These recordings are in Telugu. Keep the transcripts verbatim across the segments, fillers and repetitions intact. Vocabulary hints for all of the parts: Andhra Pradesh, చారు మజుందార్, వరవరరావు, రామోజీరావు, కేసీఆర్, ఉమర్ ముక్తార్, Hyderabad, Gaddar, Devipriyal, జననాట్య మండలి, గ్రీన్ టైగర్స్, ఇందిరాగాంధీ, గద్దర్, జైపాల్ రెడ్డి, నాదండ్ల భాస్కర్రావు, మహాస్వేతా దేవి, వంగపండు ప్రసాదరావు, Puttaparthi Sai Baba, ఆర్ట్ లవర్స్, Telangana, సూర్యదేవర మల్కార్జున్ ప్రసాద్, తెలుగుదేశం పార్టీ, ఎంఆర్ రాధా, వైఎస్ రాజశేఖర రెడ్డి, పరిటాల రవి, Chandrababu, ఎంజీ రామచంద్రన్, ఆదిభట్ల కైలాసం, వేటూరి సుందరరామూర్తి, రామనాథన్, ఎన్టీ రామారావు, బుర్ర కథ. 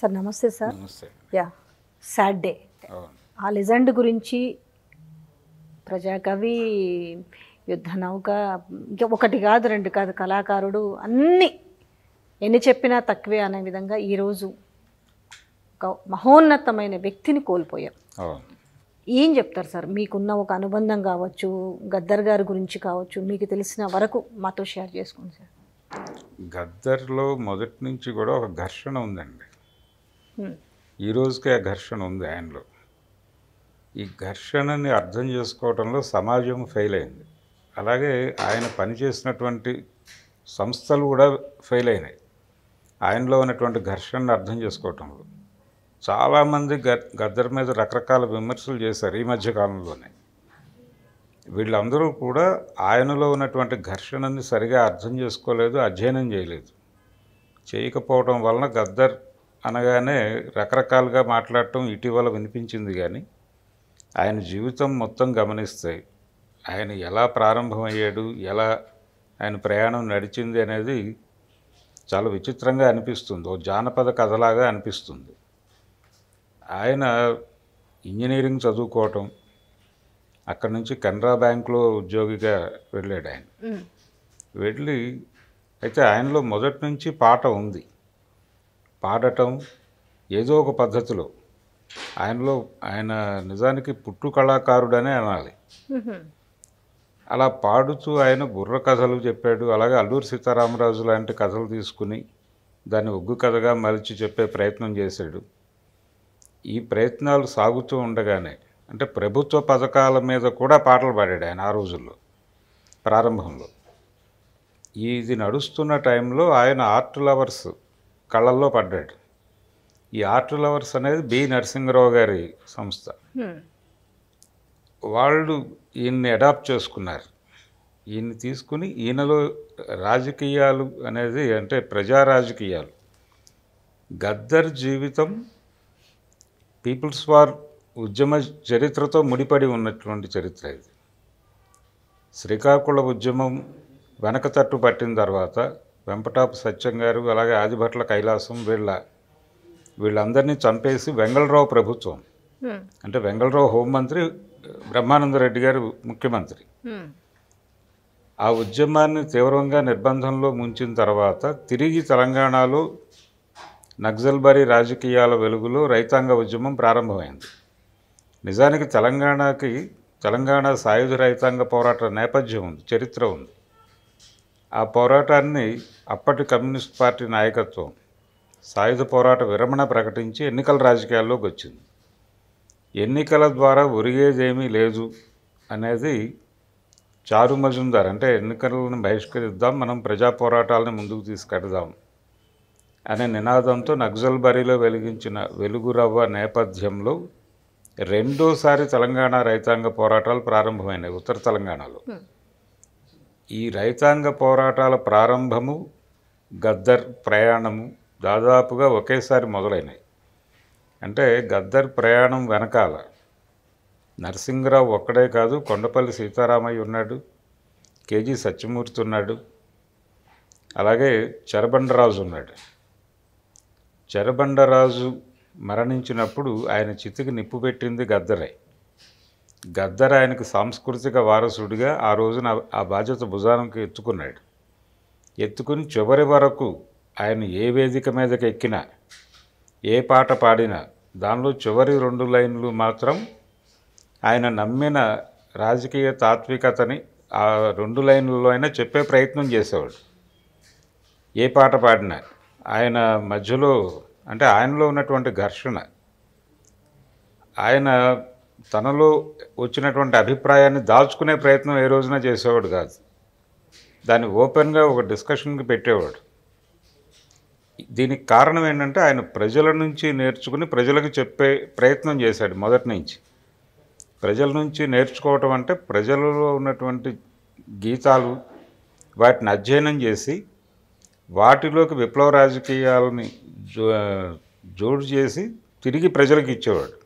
సార్ నమస్తే సార్. నమస్తే. Yeah sad day. ఆ లెజెండ్ గురించి ప్రజాకవి, యుద్ధ నౌక, ఇంకా ఒకటి కాదు రెండు కాదు కళాకారుడు అన్నీ ఎన్ని చెప్పినా తక్కువే అనే విధంగా ఈరోజు ఒక మహోన్నతమైన వ్యక్తిని కోల్పోయాం. ఏం చెప్తారు సార్, మీకున్న ఒక అనుబంధం కావచ్చు, గద్దర్ గారి గురించి కావచ్చు, మీకు తెలిసిన వరకు మాతో షేర్ చేసుకోండి సార్. గద్దర్లో మొదటి నుంచి కూడా ఒక ఘర్షణ ఉందండి. ఈరోజుకి ఆ ఘర్షణ ఉంది ఆయనలో. ఈ ఘర్షణని అర్థం చేసుకోవడంలో సమాజం ఫెయిల్ అయింది. అలాగే ఆయన పనిచేసినటువంటి సంస్థలు కూడా ఫెయిల్ అయినాయి ఆయనలో ఉన్నటువంటి ఘర్షణను అర్థం చేసుకోవటంలో. చాలామంది గద్దర్ మీద రకరకాల విమర్శలు చేశారు ఈ మధ్యకాలంలోనే. వీళ్ళందరూ కూడా ఆయనలో ఉన్నటువంటి ఘర్షణని సరిగా అర్థం చేసుకోలేదు, అధ్యయనం చేయలేదు. చేయకపోవడం వలన గద్దర్ అనగానే రకరకాలుగా మాట్లాడటం ఇటీవల వినిపించింది. కానీ ఆయన జీవితం మొత్తం గమనిస్తే ఆయన ఎలా ప్రారంభమయ్యాడు, ఎలా ఆయన ప్రయాణం నడిచింది అనేది చాలా విచిత్రంగా అనిపిస్తుంది. ఓ జానపద కథలాగా అనిపిస్తుంది. ఆయన ఇంజనీరింగ్ చదువుకోవటం, అక్కడి నుంచి కెనరా బ్యాంక్లో ఉద్యోగిగా వెళ్ళాడు ఆయన. వెళ్ళి అయితే ఆయనలో మొదటి నుంచి పాట ఉంది. పాడటం ఏదో ఒక పద్ధతిలో ఆయనలో, ఆయన నిజానికి పుట్టు కళాకారుడనే అనాలి. అలా పాడుతూ ఆయన బుర్ర కథలు చెప్పాడు. అలాగే అల్లూరి సీతారామరాజు లాంటి కథలు తీసుకుని దాన్ని ఒగ్గు కథగా మలిచి చెప్పే ప్రయత్నం చేశాడు. ఈ ప్రయత్నాలు సాగుతూ ఉండగానే, అంటే ప్రభుత్వ పథకాల మీద కూడా పాటలు పాడాడు ఆయన ఆ రోజుల్లో ప్రారంభంలో. ఇది నడుస్తున్న టైంలో ఆయన ఆర్ట్ లవర్స్ కళల్లో పడ్డాడు. ఈ ఆర్ట్ లవర్స్ అనేది బి నరసింగరావు గారి సంస్థ. వాళ్ళు ఈయన్ని అడాప్ట్ చేసుకున్నారు. ఈయన్ని తీసుకుని ఈయనలో రాజకీయాలు అనేది, అంటే ప్రజా రాజకీయాలు. గద్దర్ జీవితం పీపుల్స్ వార్ ఉద్యమ చరిత్రతో ముడిపడి ఉన్నటువంటి చరిత్ర ఇది. శ్రీకాకుళ ఉద్యమం వెనకతట్టు పట్టిన తర్వాత వెంపటాపు సత్యం గారు, అలాగే ఆదిభట్ల కైలాసం, వీళ్ళ వీళ్ళందరినీ చంపేసి వెంగళరావు ప్రభుత్వం, అంటే వెంగళరావు హోంమంత్రి, బ్రహ్మానందరెడ్డి గారు ముఖ్యమంత్రి, ఆ ఉద్యమాన్ని తీవ్రంగా నిర్బంధంలో ముంచిన తర్వాత తిరిగి తెలంగాణలో నక్సల్బరీ రాజకీయాల వెలుగులో రైతాంగ ఉద్యమం ప్రారంభమైంది. నిజానికి తెలంగాణకి, తెలంగాణ సాయుధ రైతాంగ పోరాట నేపథ్యం ఉంది, చరిత్ర ఉంది. ఆ పోరాటాన్ని అప్పటి కమ్యూనిస్ట్ పార్టీ నాయకత్వం సాయుధ పోరాట విరమణ ప్రకటించి ఎన్నికల రాజకీయాల్లోకి వచ్చింది. ఎన్నికల ద్వారా ఒరిగేదేమీ లేదు అనేది చారు మజుందార్, అంటే ఎన్నికలను బహిష్కరిద్దాం, మనం ప్రజా పోరాటాలను ముందుకు తీసుకెడదాం అనే నినాదంతో నక్సల్బరీలో వెలిగించిన వెలుగురవ్వ నేపథ్యంలో రెండోసారి తెలంగాణ రైతాంగ పోరాటాలు ప్రారంభమైనాయి ఉత్తర తెలంగాణలో. ఈ రైతాంగ పోరాటాల ప్రారంభము, గద్దర్ ప్రయాణము దాదాపుగా ఒకేసారి మొదలైనాయి. అంటే గద్దర్ ప్రయాణం వెనకాల నరసింగరావు ఒక్కడే కాదు, కొండపల్లి సీతారామయ్య ఉన్నాడు, కేజీ సత్యమూర్తి ఉన్నాడు, అలాగే చెరబండరాజు ఉన్నాడు. చెరబండరాజు మరణించినప్పుడు ఆయన చితికి నిప్పు పెట్టింది గద్దరే. గద్దర్ ఆయనకు సాంస్కృతిక వారసుడిగా ఆ రోజున ఆ బాధ్యత భుజానికి ఎత్తుకున్నాడు. ఎత్తుకుని చివరి వరకు ఆయన ఏ వేదిక మీదకి ఎక్కినా, ఏ పాట పాడినా దానిలో చివరి రెండు లైన్లు మాత్రం ఆయన నమ్మిన రాజకీయ తాత్వికతని ఆ రెండు లైన్లలో అయినా చెప్పే ప్రయత్నం చేసేవాడు. ఏ పాట పాడినా ఆయన మధ్యలో, అంటే ఆయనలో ఉన్నటువంటి ఘర్షణ, ఆయన తనలో వచ్చినటువంటి అభిప్రాయాన్ని దాచుకునే ప్రయత్నం ఏ రోజున చేసేవాడు కాదు. దాన్ని ఓపెన్గా ఒక డిస్కషన్కి పెట్టేవాడు. దీనికి కారణం ఏంటంటే ఆయన ప్రజల నుంచి నేర్చుకుని ప్రజలకు చెప్పే ప్రయత్నం చేశాడు మొదటి నుంచి. ప్రజల నుంచి నేర్చుకోవటం అంటే ప్రజలలో ఉన్నటువంటి గీతాలు, వాటిని అధ్యయనం చేసి వాటిలోకి విప్లవ రాజకీయాలని జో జోడు చేసి తిరిగి ప్రజలకు ఇచ్చేవాడు.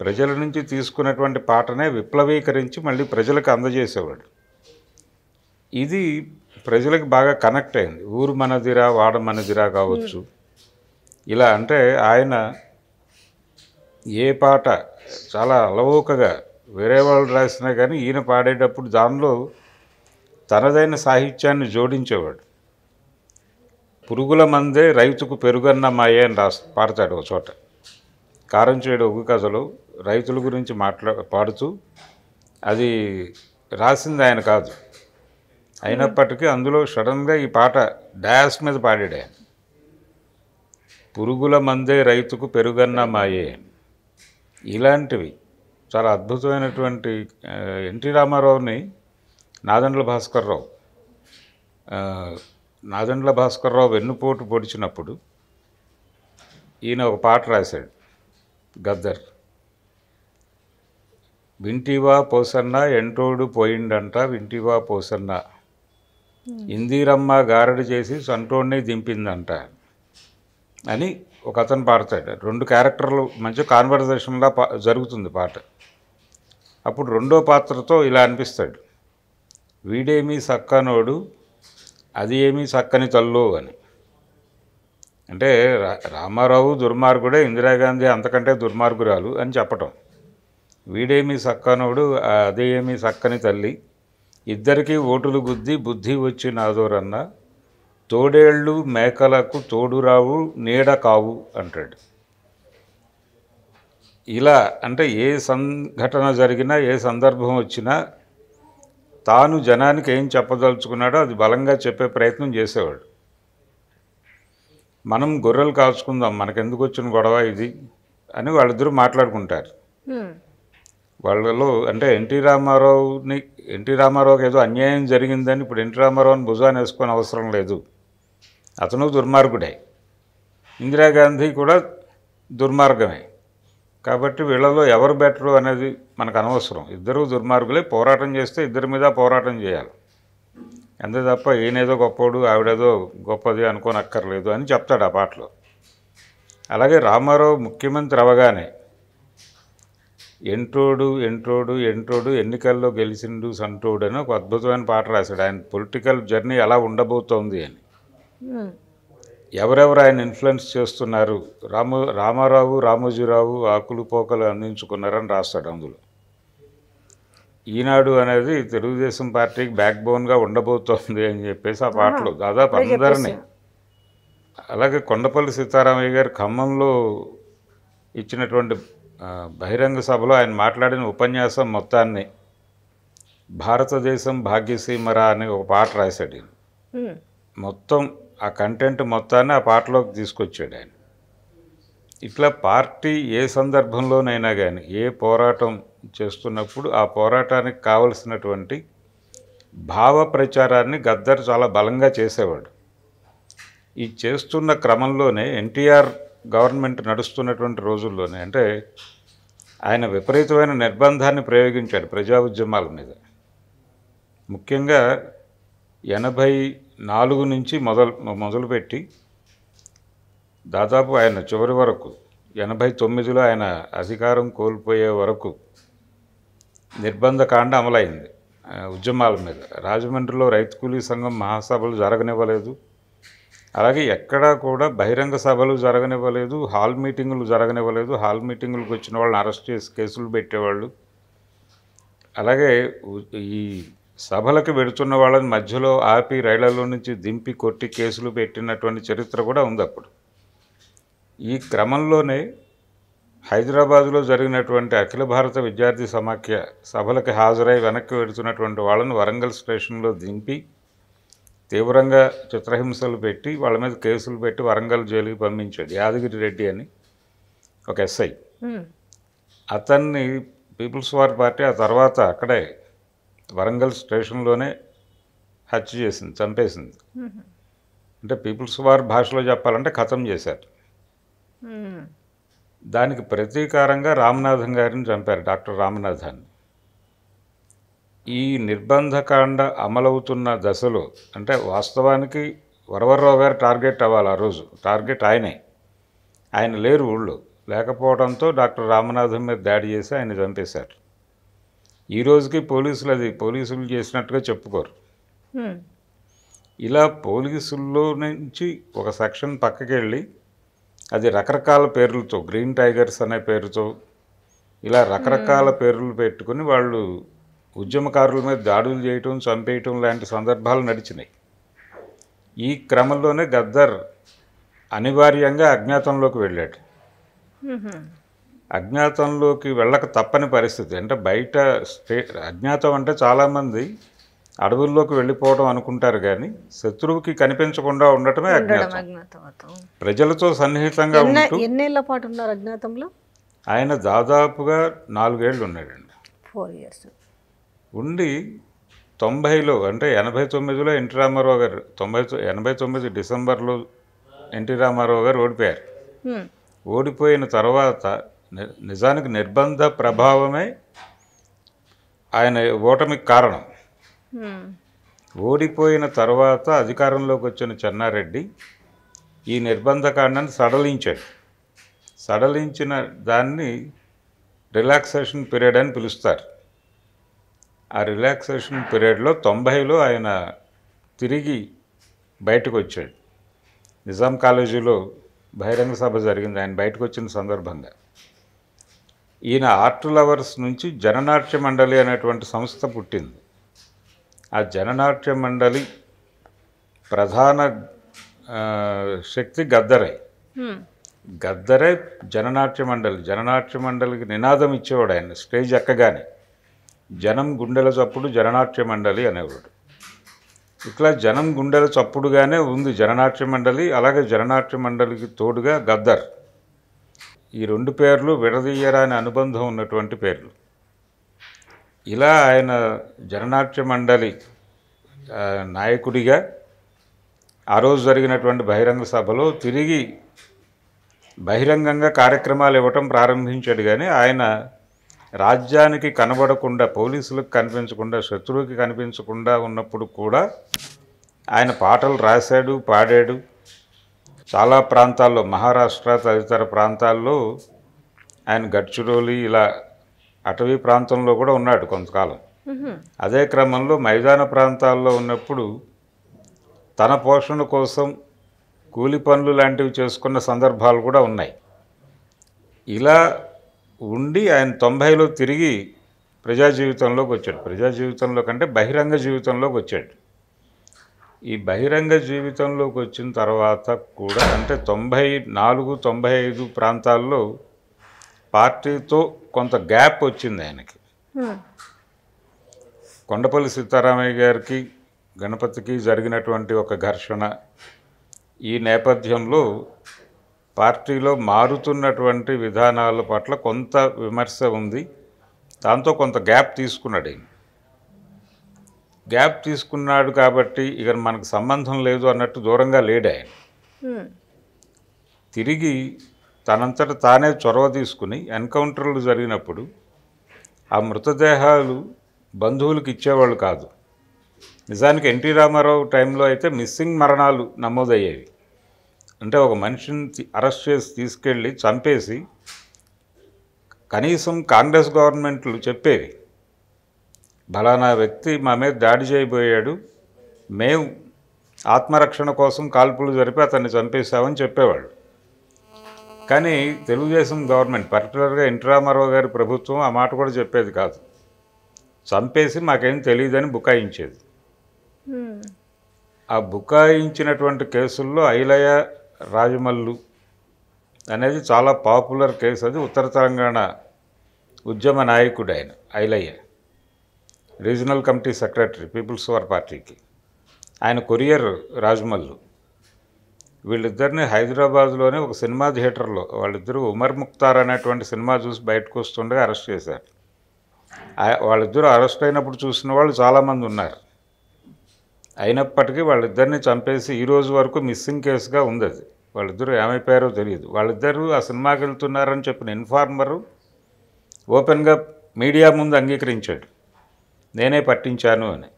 ప్రజల నుంచి తీసుకున్నటువంటి పాటనే విప్లవీకరించి మళ్ళీ ప్రజలకు అందజేసేవాడు. ఇది ప్రజలకు బాగా కనెక్ట్ అయింది. ఊరు మనదిరా వాడ మనదిరా కావచ్చు, ఇలా అంటే ఆయన ఏ పాట చాలా అలవోకగా వేరే వాళ్ళు రాసినా కానీ ఈయన పాడేటప్పుడు దానిలో తనదైన సాహిత్యాన్ని జోడించేవాడు. పురుగుల మందే రైతుకు పెరుగన్నమాయే అని రాసి పాడతాడు ఒక చోట. కారం చేడు ఒగ్గు కథలో రైతుల గురించి మాట్లా పాడుతూ అది రాసింది ఆయన కాదు. అయినప్పటికీ అందులో సడన్గా ఈ పాట డాస్ మీద పాడాడు ఆయన. పురుగుల మందే రైతుకు పెరుగన్నమాయే, ఇలాంటివి చాలా అద్భుతమైనటువంటి ఎన్టీ రామారావుని నాదండ్ల భాస్కర్రావు నాదండ్ల భాస్కర్రావు వెన్నుపోటు పొడిచినప్పుడు ఈయన ఒక పాట రాశాడు గద్దర్. వింటివా పోసన్న ఎంటోడు పోయిండంట, వింటివా పోసన్న ఇందిరమ్మ గారడి చేసి సంటోడిని దింపిందంట అని ఒక అతను పాడతాడు. రెండు క్యారెక్టర్లు మంచి కాన్వర్జేషన్లా పా జరుగుతుంది పాట. అప్పుడు రెండో పాత్రతో ఇలా అనిపిస్తాడు, వీడేమీ సక్కనోడు అది ఏమీ చక్కని తల్లు అని. అంటే రామారావు దుర్మార్గుడే, ఇందిరాగాంధీ అంతకంటే దుర్మార్గురాలు అని చెప్పటం. వీడేమీ చక్కనోడు అదే ఏమీ చక్కని తల్లి, ఇద్దరికీ ఓటులు గుద్ది బుద్ధి వచ్చి నాదోరన్న, తోడేళ్ళు మేకలకు తోడురావు నీడ కావు అంటాడు. ఇలా అంటే ఏ సంఘటన జరిగినా ఏ సందర్భం వచ్చినా తాను జనానికి ఏం చెప్పదలుచుకున్నాడో అది బలంగా చెప్పే ప్రయత్నం చేసేవాడు. మనం గొర్రెలు కాల్చుకుందాం, మనకెందుకు వచ్చిన గొడవ ఇది అని వాళ్ళిద్దరూ మాట్లాడుకుంటారు. వాళ్ళలో అంటే ఎన్టీ రామారావుని ఎన్టీ రామారావుకి ఏదో అన్యాయం జరిగిందని ఇప్పుడు ఎన్టీ రామారావుని భుజాన్ని వేసుకొని అవసరం లేదు, అతను దుర్మార్గుడే. ఇందిరాగాంధీ కూడా దుర్మార్గమే. కాబట్టి వీళ్ళలో ఎవరు బెటరు అనేది మనకు అనవసరం, ఇద్దరూ దుర్మార్గులే. పోరాటం చేస్తే ఇద్దరి మీద పోరాటం చేయాలి అంతే తప్ప ఈయనేదో గొప్పవాడు ఆవిడేదో గొప్పది అనుకోనక్కర్లేదు అని చెప్తాడు ఆ పాటలో. అలాగే రామారావు ముఖ్యమంత్రి అవగానే ఎంటోడు ఎంటోడు ఎంటోడు ఎన్నికల్లో గెలిచిండు సంటోడు అని ఒక అద్భుతమైన పాట రాశాడు. ఆయన పొలిటికల్ జర్నీ ఎలా ఉండబోతోంది అని, ఎవరెవరు ఆయన ఇన్ఫ్లుయెన్స్ చేస్తున్నారు, రాము రామారావు రామోజీరావు ఆకులు పోకలు అందించుకున్నారని రాస్తాడు అందులో. ఈనాడు అనేది తెలుగుదేశం పార్టీకి బ్యాక్ బోన్గా ఉండబోతోంది అని చెప్పేసి ఆ పాటలు దాదాపు అందరినీ. అలాగే కొండపల్లి సీతారామయ్య గారు ఖమ్మంలో ఇచ్చినటువంటి బహిరంగ సభలో ఆయన మాట్లాడిన ఉపన్యాసం మొత్తాన్ని భారతదేశం భాగ్యసీమరా అని ఒక పాట రాశాడు. మొత్తం ఆ కంటెంట్ మొత్తాన్ని ఆ పాటలోకి తీసుకొచ్చాడు ఆయన. ఇట్లా పార్టీ ఏ సందర్భంలోనైనా కానీ ఏ పోరాటం చేస్తున్నప్పుడు ఆ పోరాటానికి కావలసినటువంటి భావ ప్రచారాన్ని గద్దర్ చాలా బలంగా చేసేవాడు. ఈ చేస్తున్న క్రమంలోనే ఎన్టీఆర్ గవర్నమెంట్ నడుస్తున్నటువంటి రోజుల్లోనే అంటే ఆయన విపరీతమైన నిర్బంధాన్ని ప్రయోగించాడు ప్రజా ఉద్యమాల మీద. ముఖ్యంగా ఎనభై నాలుగు నుంచి మొదలు మొదలుపెట్టి దాదాపు ఆయన చివరి వరకు ఎనభై తొమ్మిదిలో ఆయన అధికారం కోల్పోయే వరకు నిర్బంధకాండ అమలైంది ఉద్యమాల మీద. రాజమండ్రిలో రైతు కూలీ సంఘం మహాసభలు జరగనివ్వలేదు, అలాగే ఎక్కడా కూడా బహిరంగ సభలు జరగనివ్వలేదు, హాల్ మీటింగులు జరగనివ్వలేదు. హాల్ మీటింగులకు వచ్చిన వాళ్ళని అరెస్ట్ చేసి కేసులు పెట్టేవాళ్ళు. అలాగే ఈ సభలకు వెడుతున్న వాళ్ళని మధ్యలో ఆపి రైళ్లలో నుంచి దింపి కొట్టి కేసులు పెట్టినటువంటి చరిత్ర కూడా ఉంది అప్పుడు. ఈ క్రమంలోనే హైదరాబాదులో జరిగినటువంటి అఖిల భారత విద్యార్థి సమాఖ్య సభలకు హాజరై వెనక్కి వెడుతున్నటువంటి వాళ్ళని వరంగల్ స్టేషన్లో దింపి తీవ్రంగా చిత్రహింసలు పెట్టి వాళ్ళ మీద కేసులు పెట్టి వరంగల్ జైలుకి పంపించాడు యాదగిరి రెడ్డి అని ఒక ఎస్ఐ. అతన్ని పీపుల్స్ వార్ పార్టీ ఆ తర్వాత అక్కడే వరంగల్ స్టేషన్లోనే హత్య చేసింది, చంపేసింది. అంటే పీపుల్స్ వార్ భాషలో చెప్పాలంటే ఖతం చేశారు. దానికి ప్రతీకారంగా రామనాథన్ గారిని చంపారు, డాక్టర్ రామనాథన్. ఈ నిర్బంధకాండ అమలవుతున్న దశలో అంటే వాస్తవానికి వరవరరావు గారు టార్గెట్ అవ్వాలి ఆ రోజు, టార్గెట్ ఆయనే. ఆయన లేరు ఊళ్ళో, లేకపోవడంతో డాక్టర్ రామనాథన్ మీద దాడి చేసి ఆయన చంపేశారు. ఈ రోజుకి పోలీసులు అది పోలీసులు చేసినట్టుగా చెప్పుకోరు. ఇలా పోలీసుల్లో నుంచి ఒక సెక్షన్ పక్కకి వెళ్ళి అది రకరకాల పేర్లతో గ్రీన్ టైగర్స్ అనే పేరుతో ఇలా రకరకాల పేర్లు పెట్టుకుని వాళ్ళు ఉద్యమకారుల మీద దాడులు చేయటం చంపేయటం లాంటి సందర్భాలు నడిచినాయి. ఈ క్రమంలోనే గద్దర్ అనివార్యంగా అజ్ఞాతంలోకి వెళ్ళాడు. అజ్ఞాతంలోకి వెళ్ళక తప్పని పరిస్థితి. అంటే బయట స్టేట్ అజ్ఞాతం అంటే చాలామంది అడవుల్లోకి వెళ్ళిపోవడం అనుకుంటారు, కానీ శత్రువుకి కనిపించకుండా ఉండటమే అజ్ఞాతం. ప్రజలతో సన్నిహితంగా ఉంటూ ఎన్నేళ్ల పాటు ఉన్నారు అజ్ఞాతంలో? ఆయన దాదాపుగా నాలుగేళ్ళు ఉన్నాడండి, ఫోర్ ఇయర్స్ ఉండి తొంభైలో అంటే ఎనభై తొమ్మిదిలో ఎన్టీ రామారావు గారు తొంభై ఎనభై తొమ్మిది డిసెంబర్లో ఎన్టీ రామారావు గారు ఓడిపోయారు. ఓడిపోయిన తర్వాత నిజానికి నిర్బంధ ప్రభావమే ఆయన ఓటమికి కారణం. ఓడిపోయిన తర్వాత అధికారంలోకి వచ్చిన చెన్నారెడ్డి ఈ నిర్బంధకాండాన్ని సడలించాడు. సడలించిన దాన్ని రిలాక్సేషన్ పీరియడ్ అని పిలుస్తారు. ఆ రిలాక్సేషన్ పీరియడ్లో తొంభైలో ఆయన తిరిగి బయటకు వచ్చాడు. నిజాం కాలేజీలో బహిరంగ సభ జరిగింది ఆయన బయటకు వచ్చిన సందర్భంగా. ఈయన ఆర్ట్ లవర్స్ నుంచి జననాట్య మండలి అనేటువంటి సంస్థ పుట్టింది. ఆ జననాట్య మండలి ప్రధాన శక్తి గద్దరే. గద్దరే జననాట్య మండలి జననాట్య మండలికి నినాదం ఇచ్చేవాడు. ఆయన స్టేజ్ ఎక్కగానే జనం గుండెల చప్పుడు జననాట్య మండలి అనేవాడు. ఇట్లా జనం గుండెల చప్పుడుగానే ఉంది జననాట్య మండలి. అలాగే జననాట్య మండలికి తోడుగా గద్దర్. ఈ రెండు పేర్లు విడదీయరాని అనుబంధం ఉన్నటువంటి పేర్లు. ఇలా ఆయన జననాట్య మండలి నాయకుడిగా ఆ రోజు జరిగినటువంటి బహిరంగ సభలో తిరిగి బహిరంగంగా కార్యక్రమాలు ఇవ్వటం ప్రారంభించాడు. కానీ ఆయన రాజ్యానికి కనబడకుండా, పోలీసులకు కనిపించకుండా, శత్రువుకి కనిపించకుండా ఉన్నప్పుడు కూడా ఆయన పాటలు రాశాడు, పాడాడు. చాలా ప్రాంతాల్లో మహారాష్ట్ర తదితర ప్రాంతాల్లో ఆయన గడ్చిరోలి ఇలా అటవీ ప్రాంతంలో కూడా ఉన్నాడు కొంతకాలం. అదే క్రమంలో మైదాన ప్రాంతాల్లో ఉన్నప్పుడు తన పోషణ కోసం కూలి పనులు లాంటివి చేసుకున్న సందర్భాలు కూడా ఉన్నాయి. ఇలా ఉండి ఆయన తొంభైలో తిరిగి ప్రజా జీవితంలోకి వచ్చాడు. ప్రజా జీవితంలో కంటే బహిరంగ జీవితంలోకి వచ్చాడు. ఈ బహిరంగ జీవితంలోకి వచ్చిన తర్వాత కూడా అంటే తొంభై నాలుగు తొంభై ఐదు ప్రాంతాల్లో పార్టీతో కొంత గ్యాప్ వచ్చింది ఆయనకి. కొండపల్లి సీతారామయ్య గారికి గణపతికి జరిగినటువంటి ఒక ఘర్షణ ఈ నేపథ్యంలో పార్టీలో మారుతున్నటువంటి విధానాల పట్ల కొంత విమర్శ ఉంది. దాంతో కొంత గ్యాప్ తీసుకున్నాడు. గ్యాప్ తీసుకున్నాడు కాబట్టి ఇక మనకు సంబంధం లేదు అన్నట్టు దూరంగా లేడు. ఆయన తిరిగి తనంతట తానే చొరవ తీసుకుని ఎన్కౌంటర్లు జరిగినప్పుడు ఆ మృతదేహాలు బంధువులకు ఇచ్చేవాళ్ళు కాదు. నిజానికి ఎన్టీ రామారావు టైంలో అయితే మిస్సింగ్ మరణాలు నమోదయ్యేవి. అంటే ఒక మనిషిని అరెస్ట్ చేసి తీసుకెళ్ళి చంపేసి కనీసం కాంగ్రెస్ గవర్నమెంట్లు చెప్పేవి బలానా వ్యక్తి మా మీద దాడి చేయబోయాడు, మేము ఆత్మరక్షణ కోసం కాల్పులు జరిపి అతన్ని చంపేశామని చెప్పేవాళ్ళు. కానీ తెలుగుదేశం గవర్నమెంట్ పర్టికులర్గా ఎన్టీ రామారావు గారి ప్రభుత్వం ఆ మాట కూడా చెప్పేది కాదు. చంపేసి మాకేం తెలియదని బుకాయించేది. ఆ బుకాయించినటువంటి కేసుల్లో ఐలయ్య రాజమల్లు అనేది చాలా పాపులర్ కేసు. అది ఉత్తర తెలంగాణ ఉద్యమ నాయకుడు ఆయన Ailayya, regional committee secretary peoples war పార్టీకి. ఆయన కొరియర్ రాజమల్లు. వీళ్ళిద్దరిని హైదరాబాద్లోనే ఒక సినిమా థియేటర్లో వాళ్ళిద్దరూ ఉమర్ ముక్తార్ అనేటువంటి సినిమా చూసి బయటకు వస్తుండగా అరెస్ట్ చేశారు. వాళ్ళిద్దరూ అరెస్ట్ అయినప్పుడు చూసిన వాళ్ళు చాలామంది ఉన్నారు. అయినప్పటికీ వాళ్ళిద్దరిని చంపేసి ఈరోజు వరకు మిస్సింగ్ కేసుగా ఉంది అది. వాళ్ళిద్దరూ ఏమైపోయారో తెలియదు. వాళ్ళిద్దరూ ఆ సినిమాకి వెళ్తున్నారని చెప్పిన ఇన్ఫార్మరు ఓపెన్గా మీడియా ముందు అంగీకరించాడు, నేనే పట్టించాను అని.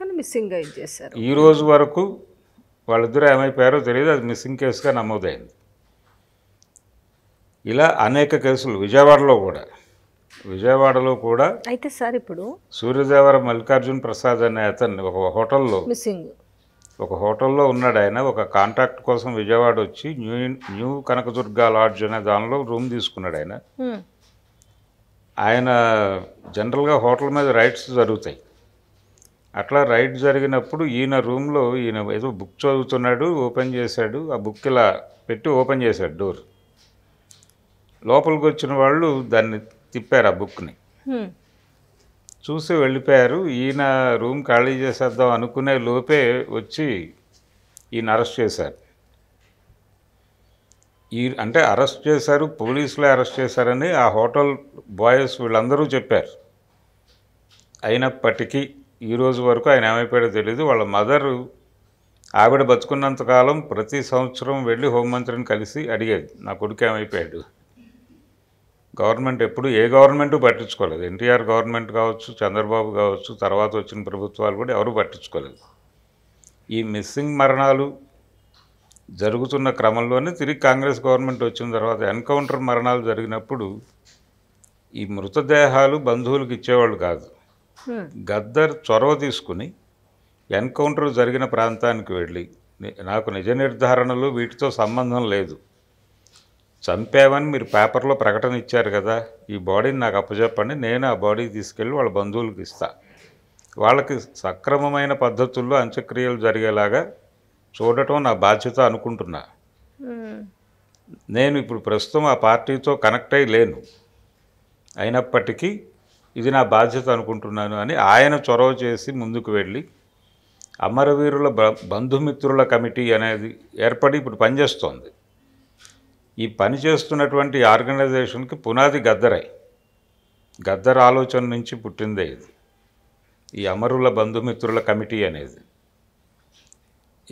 కానీ మిస్సింగ్ చేశారు. ఈరోజు వరకు వాళ్ళిద్దరూ ఏమైపోయారో తెలియదు, అది మిస్సింగ్ కేసుగా నమోదైంది. ఇలా అనేక కేసులు విజయవాడలో కూడా విజయవాడలో కూడా అయితే సార్ ఇప్పుడు సూర్యదేవర మల్కార్జున్ ప్రసాద్ అనే అతన్ని ఒక హోటల్లో మిస్సింగ్ ఒక హోటల్లో ఉన్నాడు ఆయన. ఒక కాంట్రాక్ట్ కోసం విజయవాడ వచ్చి న్యూ న్యూ కనకదుర్గ లాడ్జ్ అనే దానిలో రూమ్ తీసుకున్నాడు ఆయన. ఆయన జనరల్గా హోటల్ మీద రైడ్స్ జరుగుతాయి. అట్లా రైడ్ జరిగినప్పుడు ఈయన రూమ్లో ఈయన ఏదో బుక్ చదువుతున్నాడు, ఓపెన్ చేశాడు, ఆ బుక్ ఇలా పెట్టి ఓపెన్ చేశాడు డోర్. లోపలికి వచ్చిన వాళ్ళు దాన్ని తిప్పారు, ఆ బుక్ని చూసి వెళ్ళిపోయారు. ఈయన రూమ్ ఖాళీ చేసేద్దాం అనుకునే లోపే వచ్చి ఈయన అరెస్ట్ చేశారు. ఈ అంటే అరెస్ట్ చేశారు, పోలీసులే అరెస్ట్ చేశారని ఆ హోటల్ బాయ్స్ వీళ్ళందరూ చెప్పారు. అయినప్పటికీ ఈరోజు వరకు ఆయన ఏమైపోయాడో తెలియదు. వాళ్ళ మదరు ఆవిడ బతుకున్నంతకాలం ప్రతి సంవత్సరం వెళ్ళి హోంమంత్రిని కలిసి అడిగేది, నా కొడుకు ఏమైపోయాడు. గవర్నమెంట్ ఎప్పుడు ఏ గవర్నమెంటు పట్టించుకోలేదు. ఎన్టీఆర్ గవర్నమెంట్ కావచ్చు, చంద్రబాబు కావచ్చు, తర్వాత వచ్చిన ప్రభుత్వాలు కూడా ఎవరూ పట్టించుకోలేదు. ఈ మిస్సింగ్ మరణాలు జరుగుతున్న క్రమంలోనే తిరిగి కాంగ్రెస్ గవర్నమెంట్ వచ్చిన తర్వాత ఎన్కౌంటర్ మరణాలు జరిగినప్పుడు ఈ మృతదేహాలు బంధువులకు ఇచ్చేవాళ్ళు కాదు. గద్దర్ చొరవ తీసుకుని ఎన్కౌంటర్ జరిగిన ప్రాంతానికి వెళ్ళి, నాకు నిజ నిర్ధారణలు వీటితో సంబంధం లేదు, చంపామని మీరు పేపర్లో ప్రకటన ఇచ్చారు కదా, ఈ బాడీని నాకు అప్పచెప్పండి, నేను ఆ బాడీ తీసుకెళ్ళి వాళ్ళ బంధువులకు ఇస్తా, వాళ్ళకి సక్రమమైన పద్ధతుల్లో అంత్యక్రియలు జరిగేలాగా చూడటం నా బాధ్యత అనుకుంటున్నా. నేను ఇప్పుడు ప్రస్తుతం ఆ పార్టీతో కనెక్ట్ అయి లేను, అయినప్పటికీ ఇది నా బాధ్యత అనుకుంటున్నాను అని ఆయన చొరవ చేసి ముందుకు వెళ్ళి అమరవీరుల బంధుమిత్రుల కమిటీ అనేది ఏర్పడి ఇప్పుడు పనిచేస్తోంది. ఈ పనిచేస్తున్నటువంటి ఆర్గనైజేషన్కి పునాది గద్దరే, గద్దర్ ఆలోచన నుంచి పుట్టిందే ఇది ఈ అమరుల బంధుమిత్రుల కమిటీ అనేది.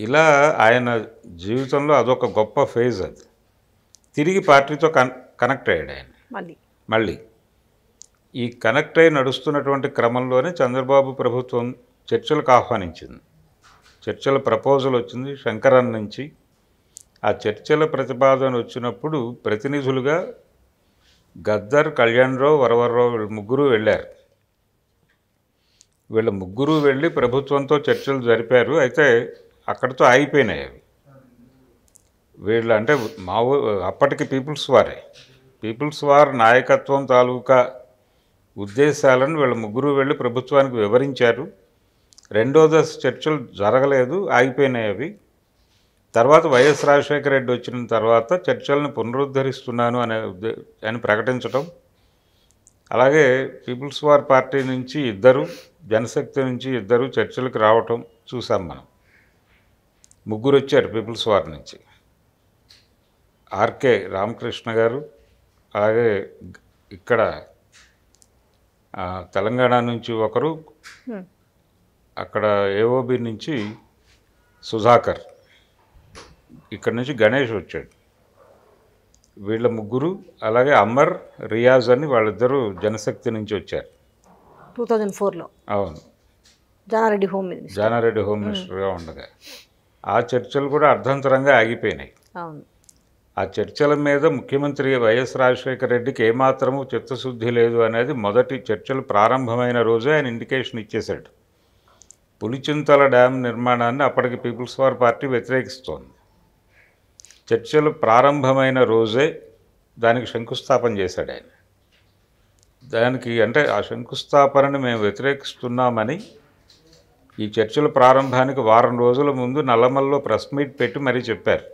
ఇలా ఆయన జీవితంలో అదొక గొప్ప ఫేజ్. అది తిరిగి పార్టీతో కన్ కనెక్ట్ అయ్యాడు ఆయన మళ్ళీ మళ్ళీ ఈ కనెక్ట్ అయి నడుస్తున్నటువంటి క్రమంలోనే చంద్రబాబు ప్రభుత్వం చర్చలకు ఆహ్వానించింది. చర్చల ప్రపోజల్ వచ్చింది శంకరన్ నుంచి. ఆ చర్చల ప్రతిపాదన వచ్చినప్పుడు ప్రతినిధులుగా గద్దర్, కళ్యాణరావు, వరవరరావు వీళ్ళ ముగ్గురు వెళ్ళారు. వీళ్ళ ముగ్గురు వెళ్ళి ప్రభుత్వంతో చర్చలు జరిపారు. అయితే అక్కడితో ఆగిపోయినాయి అవి. వీళ్ళు అంటే మావో అప్పటికి పీపుల్స్ వారే, పీపుల్స్ వార్ నాయకత్వం తాలూకా ఉద్దేశాలను వీళ్ళ ముగ్గురు వెళ్ళి ప్రభుత్వానికి వివరించారు. రెండో దశ చర్చలు జరగలేదు, ఆగిపోయినాయి అవి. తర్వాత వైఎస్ రాజశేఖర రెడ్డి వచ్చిన తర్వాత చర్చలను పునరుద్ధరిస్తున్నాను అనే అని ప్రకటించడం, అలాగే పీపుల్స్ వార్ పార్టీ నుంచి ఇద్దరు, జనశక్తి నుంచి ఇద్దరు చర్చలకు రావటం చూసాం మనం. ముగ్గురు వచ్చారు పీపుల్స్ వార్ నుంచి, ఆర్కే రామకృష్ణ గారు, అలాగే ఇక్కడ తెలంగాణ నుంచి ఒకరు, అక్కడ ఏఓబి నుంచి సుధాకర్, ఇక్కడ నుంచి గణేష్ వచ్చాడు. వీళ్ళ ముగ్గురు, అలాగే అమర్, రియాజ్ అని వాళ్ళిద్దరూ జనశక్తి నుంచి వచ్చారు టూ థౌజండ్ ఫోర్లో. అవును, Jana Reddy home minister Jana Reddy home మినిస్టర్గా ఉండగా ఆ చర్చలు కూడా అర్థంతరంగా ఆగిపోయినాయి. అవును, ఆ చర్చల మీద ముఖ్యమంత్రి వైఎస్ రాజశేఖర రెడ్డికి ఏమాత్రము చిత్తశుద్ధి లేదు అనేది మొదటి చర్చలు ప్రారంభమైన రోజే ఆయన ఇండికేషన్ ఇచ్చేశాడు. పులిచింతల డ్యామ్ నిర్మాణాన్ని అప్పటికి పీపుల్స్ వార్ పార్టీ వ్యతిరేకిస్తోంది. చర్చలు ప్రారంభమైన రోజే దానికి శంకుస్థాపన చేశాడు ఆయన. దానికి అంటే ఆ శంకుస్థాపనని మేము వ్యతిరేకిస్తున్నామని ఈ చర్చల ప్రారంభానికి వారం రోజుల ముందు నల్లమల్లో ప్రెస్ మీట్ పెట్టి మరీ చెప్పారు.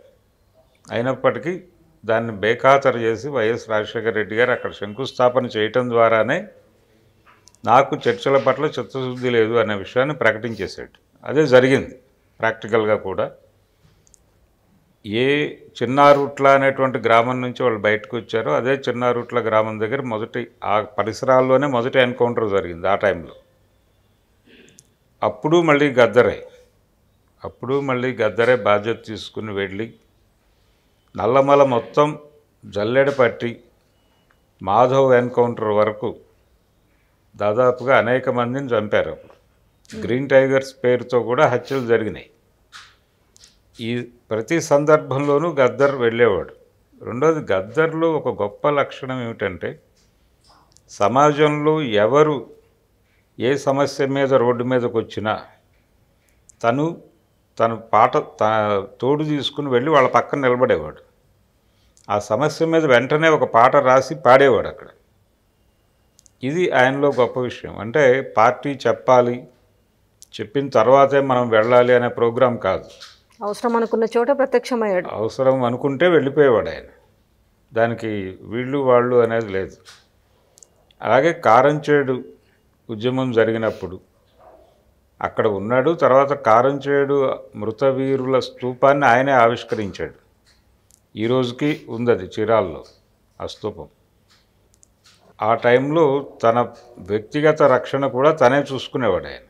అయినప్పటికీ దాన్ని బేఖాతరు చేసి వైఎస్ రాజశేఖర రెడ్డి గారు అక్కడ శంకుస్థాపన చేయటం ద్వారానే నాకు చర్చల పట్ల చిత్తశుద్ధి లేదు అనే విషయాన్ని ప్రకటించేశాడు. అదే జరిగింది ప్రాక్టికల్గా కూడా. ఏ చిన్నారుట్ల అనేటువంటి గ్రామం నుంచి వాళ్ళు బయటకు వచ్చారో అదే చిన్నారుట్ల గ్రామం దగ్గర మొదటి ఆ పరిసరాల్లోనే మొదటి ఎన్కౌంటర్ జరిగింది ఆ టైంలో. అప్పుడు మళ్ళీ గద్దరే అప్పుడు మళ్ళీ గద్దరే బాధ్యత తీసుకుని వెళ్ళి నల్లమల మొత్తం జల్లెడపట్టి మాధవ్ ఎన్కౌంటర్ వరకు దాదాపుగా అనేక మందిని చంపారు. గ్రీన్ టైగర్స్ పేరుతో కూడా హత్యలు జరిగినాయి. ఈ ప్రతి సందర్భంలోనూ గద్దర్ వెళ్ళేవాడు. రెండోది, గద్దర్లో ఒక గొప్ప లక్షణం ఏమిటంటే సమాజంలో ఎవరు ఏ సమస్య మీద రోడ్డు మీదకి వచ్చినా తను తను పాట తన తోడు తీసుకుని వెళ్ళి వాళ్ళ పక్కన నిలబడేవాడు. ఆ సమస్య మీద వెంటనే ఒక పాట రాసి పాడేవాడు అక్కడ. ఇది ఆయనలో గొప్ప విషయం. అంటే పార్టీ చెప్పాలి, చెప్పిన తర్వాతే మనం వెళ్ళాలి అనే ప్రోగ్రాం కాదు. అవసరం అనుకున్న చోట ప్రత్యక్షమయ్యాడు, అవసరం అనుకుంటే వెళ్ళిపోయేవాడు ఆయన. దానికి వీళ్ళు వాళ్ళు అనేది లేదు. అలాగే కారంచేడు ఉద్యమం జరిగినప్పుడు అక్కడ ఉన్నాడు. తర్వాత కారంచేడు మృతవీరుల స్తూపాన్ని ఆయనే ఆవిష్కరించాడు. ఈరోజుకి ఉంది అది చీరాల్లో ఆ స్తూపం. ఆ టైంలో తన వ్యక్తిగత రక్షణ కూడా తనే చూసుకునేవాడు ఆయన.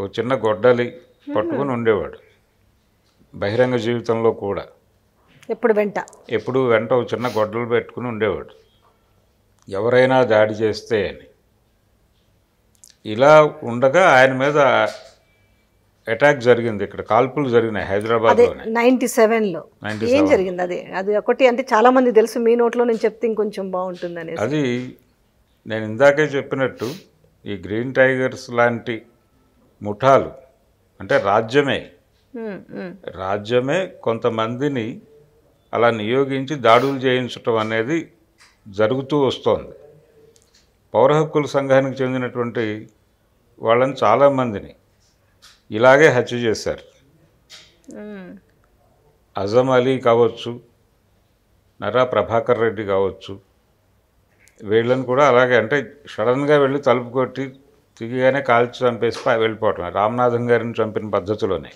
ఒక చిన్న గొడ్డలి పట్టుకుని ఉండేవాడు బహిరంగ జీవితంలో కూడా. ఎప్పుడు వెంట ఎప్పుడు వెంట ఒక చిన్న గొడ్డలు పెట్టుకుని ఉండేవాడు, ఎవరైనా దాడి చేస్తే అని. ఇలా ఉండగా ఆయన మీద అటాక్ జరిగింది, ఇక్కడ కాల్పులు జరిగినాయి హైదరాబాద్ నైన్టీ సెవెన్లో. ఏం జరిగింది అది? అది ఒకటి అంటే చాలా మంది తెలుసు, మీ నోట్లో నేను చెప్తే ఇంకొంచెం బాగుంటుందని. అది నేను ఇందాకే చెప్పినట్టు ఈ గ్రీన్ టైగర్స్ లాంటి ముఠాలు అంటే రాజ్యమే రాజ్యమే కొంతమందిని అలా నియోగించి దాడులు చేయించటం అనేది జరుగుతూ వస్తోంది. పౌర హక్కుల సంఘానికి చెందినటువంటి వాళ్ళని చాలామందిని ఇలాగే హత్య చేశారు. అజం అలీ కావచ్చు, నరా ప్రభాకర్ రెడ్డి కావచ్చు, వీళ్ళని కూడా అలాగే అంటే సడన్గా వెళ్ళి తలుపు కొట్టి తిరిగిగానే కాల్చి చంపేసి వెళ్ళిపోవటం, రామనాథన్ గారిని చంపిన పద్ధతిలోనే.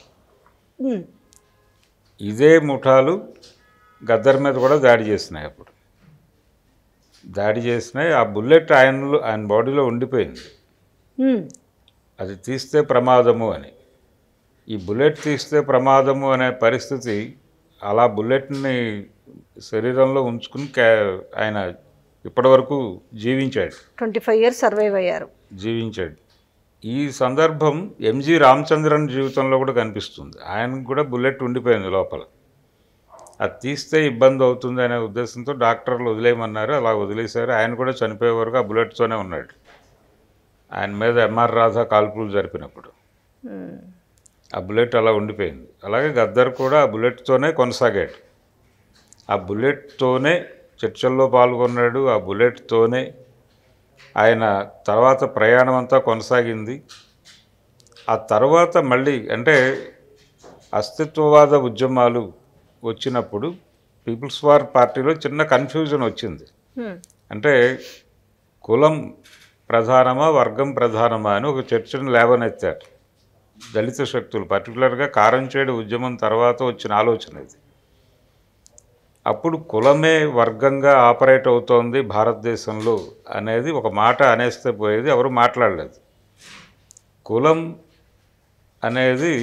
ఇదే ముఠాలు గద్దర్ మీద కూడా దాడి చేసినాయి అప్పుడు. దాడి చేసినాయి. ఆ బుల్లెట్ ఆయనలో ఆయన బాడీలో ఉండిపోయింది. అది తీస్తే ప్రమాదము అని. ఈ బుల్లెట్ తీస్తే ప్రమాదము అనే పరిస్థితి అలా బుల్లెట్ని శరీరంలో ఉంచుకుని ఆయన ఇప్పటివరకు జీవించాడు. ట్వంటీ ఫైవ్ ఇయర్స్ సర్వైవ్ అయ్యారు, జీవించాడు. ఈ సందర్భం ఎంజీ రామచంద్రన్ జీవితంలో కూడా కనిపిస్తుంది. ఆయనకు కూడా బుల్లెట్ ఉండిపోయింది లోపల. అది తీస్తే ఇబ్బంది అవుతుంది అనే ఉద్దేశంతో డాక్టర్లు వదిలేయమన్నారు, అలా వదిలేశారు. ఆయన కూడా చనిపోయే వరకు ఆ బుల్లెట్తోనే ఉన్నాడు. ఆయన మీద ఎంఆర్ రాధా కాల్పులు జరిపినప్పుడు ఆ బుల్లెట్ అలా ఉండిపోయింది. అలాగే గద్దర్ కూడా ఆ బుల్లెట్తోనే కొనసాగాడు, ఆ బుల్లెట్తోనే చర్చల్లో పాల్గొన్నాడు, ఆ బుల్లెట్తోనే ఆయన తర్వాత ప్రయాణం అంతా కొనసాగింది. ఆ తర్వాత మళ్ళీ అంటే అస్తిత్వవాద ఉద్యమాలు వచ్చినప్పుడు పీపుల్స్ వార్ పార్టీలో చిన్న కన్ఫ్యూజన్ వచ్చింది. అంటే కులం ప్రధానమా వర్గం ప్రధానమా అని ఒక చర్చను లేవనెత్తారు దళిత శక్తులు, పర్టికులర్గా కారంచేడు ఉద్యమం తర్వాత వచ్చిన ఆలోచన ఇది. అప్పుడు కులమే వర్గంగా ఆపరేట్ అవుతోంది భారతదేశంలో అనేది ఒక మాట అనేస్తే పోయేది, ఎవరు మాట్లాడలేదు. కులం అనేది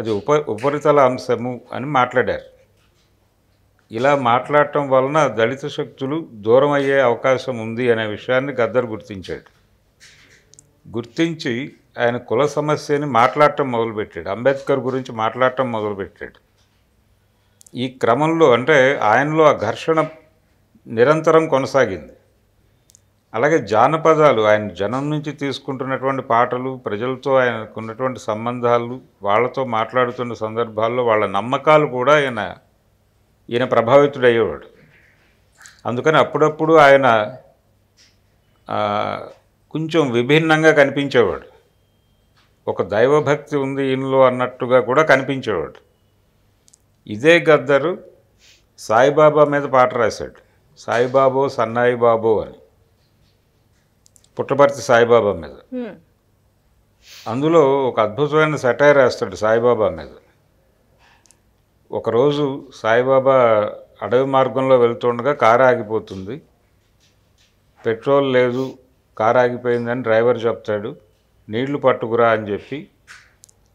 అది ఉప ఉపరితల అంశము అని మాట్లాడారు. ఇలా మాట్లాడటం వలన దళిత శక్తులు దూరం అయ్యే అవకాశం ఉంది అనే విషయాన్ని గద్దర్ గుర్తించాడు. గుర్తించి ఆయన కుల సమస్యని మాట్లాడటం మొదలుపెట్టాడు, అంబేద్కర్ గురించి మాట్లాడటం మొదలుపెట్టాడు. ఈ క్రమంలో అంటే ఆయనలో ఆ ఘర్షణ నిరంతరం కొనసాగింది. అలాగే జానపదాలు, ఆయన జనం నుంచి తీసుకుంటున్నటువంటి పాటలు, ప్రజలతో ఆయనకున్నటువంటి సంబంధాలు, వాళ్ళతో మాట్లాడుతున్న సందర్భాల్లో వాళ్ళ నమ్మకాలు కూడా ఆయన ఈయన ప్రభావితుడయ్యేవాడు. అందుకని అప్పుడప్పుడు ఆయన కొంచెం విభిన్నంగా కనిపించేవాడు. ఒక దైవభక్తి ఉంది ఈయనలో అన్నట్టుగా కూడా కనిపించేవాడు. ఇదే గద్దరు సాయిబాబా మీద పాట రాశాడు, సాయిబాబో సన్నాయి బాబో అని, పుట్టపర్తి సాయిబాబా మీద. అందులో ఒక అద్భుతమైన సెటైర్ రాస్తాడు సాయిబాబా మీద. ఒకరోజు సాయిబాబా అడవి మార్గంలో వెళ్తుండగా కారు ఆగిపోతుంది, పెట్రోల్ లేదు, కారు ఆగిపోయిందని డ్రైవర్ చెప్తాడు. నీళ్లు పట్టుకురా అని చెప్పి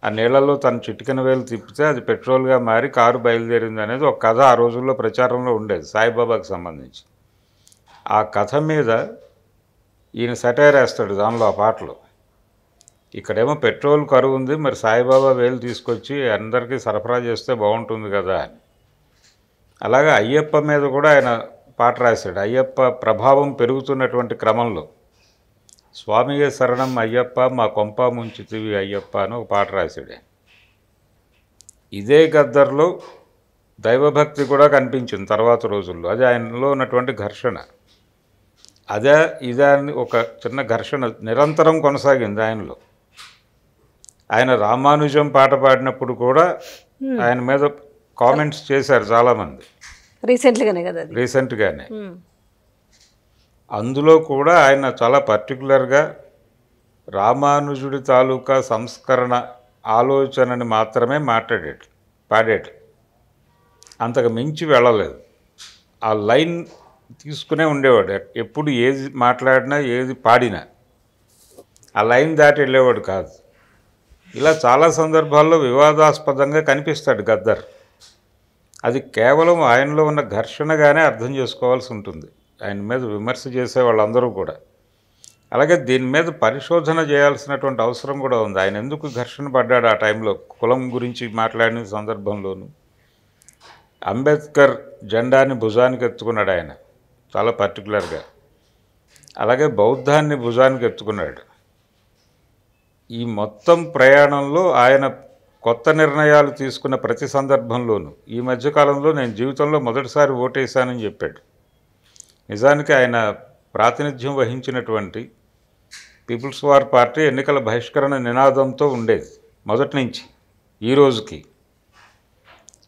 ఆ నీళ్లలో తను చిటికెన వేలు తిప్పితే అది పెట్రోల్గా మారి కారు బయలుదేరింది అనేది ఒక కథ ఆ రోజుల్లో ప్రచారంలో ఉండేది సాయిబాబాకు సంబంధించి. ఆ కథ మీద ఈయన సెటైర్ వేస్తాడు దానిలో ఆ పాటలో. ఇక్కడేమో పెట్రోల్ కరువు ఉంది, మరి సాయిబాబా వేలు తీసుకొచ్చి అందరికీ సరఫరా చేస్తే బాగుంటుంది కదా అని. అలాగే అయ్యప్ప మీద కూడా ఆయన పాట రాశాడు. అయ్యప్ప ప్రభావం పెరుగుతున్నటువంటి క్రమంలో స్వామియే శరణం అయ్యప్ప మా కొంప ముంచితివి అయ్యప్ప అని ఒక పాట రాశాడు. ఇదే గద్దర్లో దైవభక్తి కూడా కనిపించింది తర్వాత రోజుల్లో. అది ఆయనలో ఉన్నటువంటి ఘర్షణ. అదే ఇదే ఒక చిన్న ఘర్షణ నిరంతరం కొనసాగింది ఆయనలో. ఆయన రామానుజం పాట పాడినప్పుడు కూడా ఆయన మీద కామెంట్స్ చేశారు చాలామంది. రీసెంట్గానే కదా రీసెంట్గానే అందులో కూడా ఆయన చాలా పర్టికులర్గా రామానుజుడి తాలూకా సంస్కరణ ఆలోచనని మాత్రమే మాట్లాడేట పాడేట అంతకు మించి వెళ్ళలేదు. ఆ లైన్ తీసుకునే ఉండేవాడు. ఎప్పుడు ఏది మాట్లాడినా ఏది పాడినా ఆ లైన్ దాటి వెళ్ళేవాడు కాదు. ఇలా చాలా సందర్భాల్లో వివాదాస్పదంగా కనిపిస్తాడు గద్దర్. అది కేవలం ఆయనలో ఉన్న ఘర్షణగానే అర్థం చేసుకోవాల్సి ఉంటుంది. ఆయన మీద విమర్శ చేసే వాళ్ళందరూ కూడా అలాగే దీని మీద పరిశోధన చేయాల్సినటువంటి అవసరం కూడా ఉంది. ఆయన ఎందుకు ఘర్షణ పడ్డాడు ఆ టైంలో? కులం గురించి మాట్లాడిన సందర్భంలోనూ అంబేద్కర్ జెండాని భుజానికి ఎత్తుకున్నాడు ఆయన చాలా పర్టికులర్గా. అలాగే బౌద్ధాన్ని భుజానికి ఎత్తుకున్నాడు. ఈ మొత్తం ప్రయాణంలో ఆయన కొత్త నిర్ణయాలు తీసుకున్న ప్రతి సందర్భంలోనూ ఈ మధ్యకాలంలో నేను జీవితంలో మొదటిసారి ఓటేశానని చెప్పాడు. నిజానికి ఆయన ప్రాతినిధ్యం వహించినటువంటి పీపుల్స్ వార్ పార్టీ ఎన్నికల బహిష్కరణ నినాదంతో ఉండేది మొదటి నుంచి ఈ రోజుకి.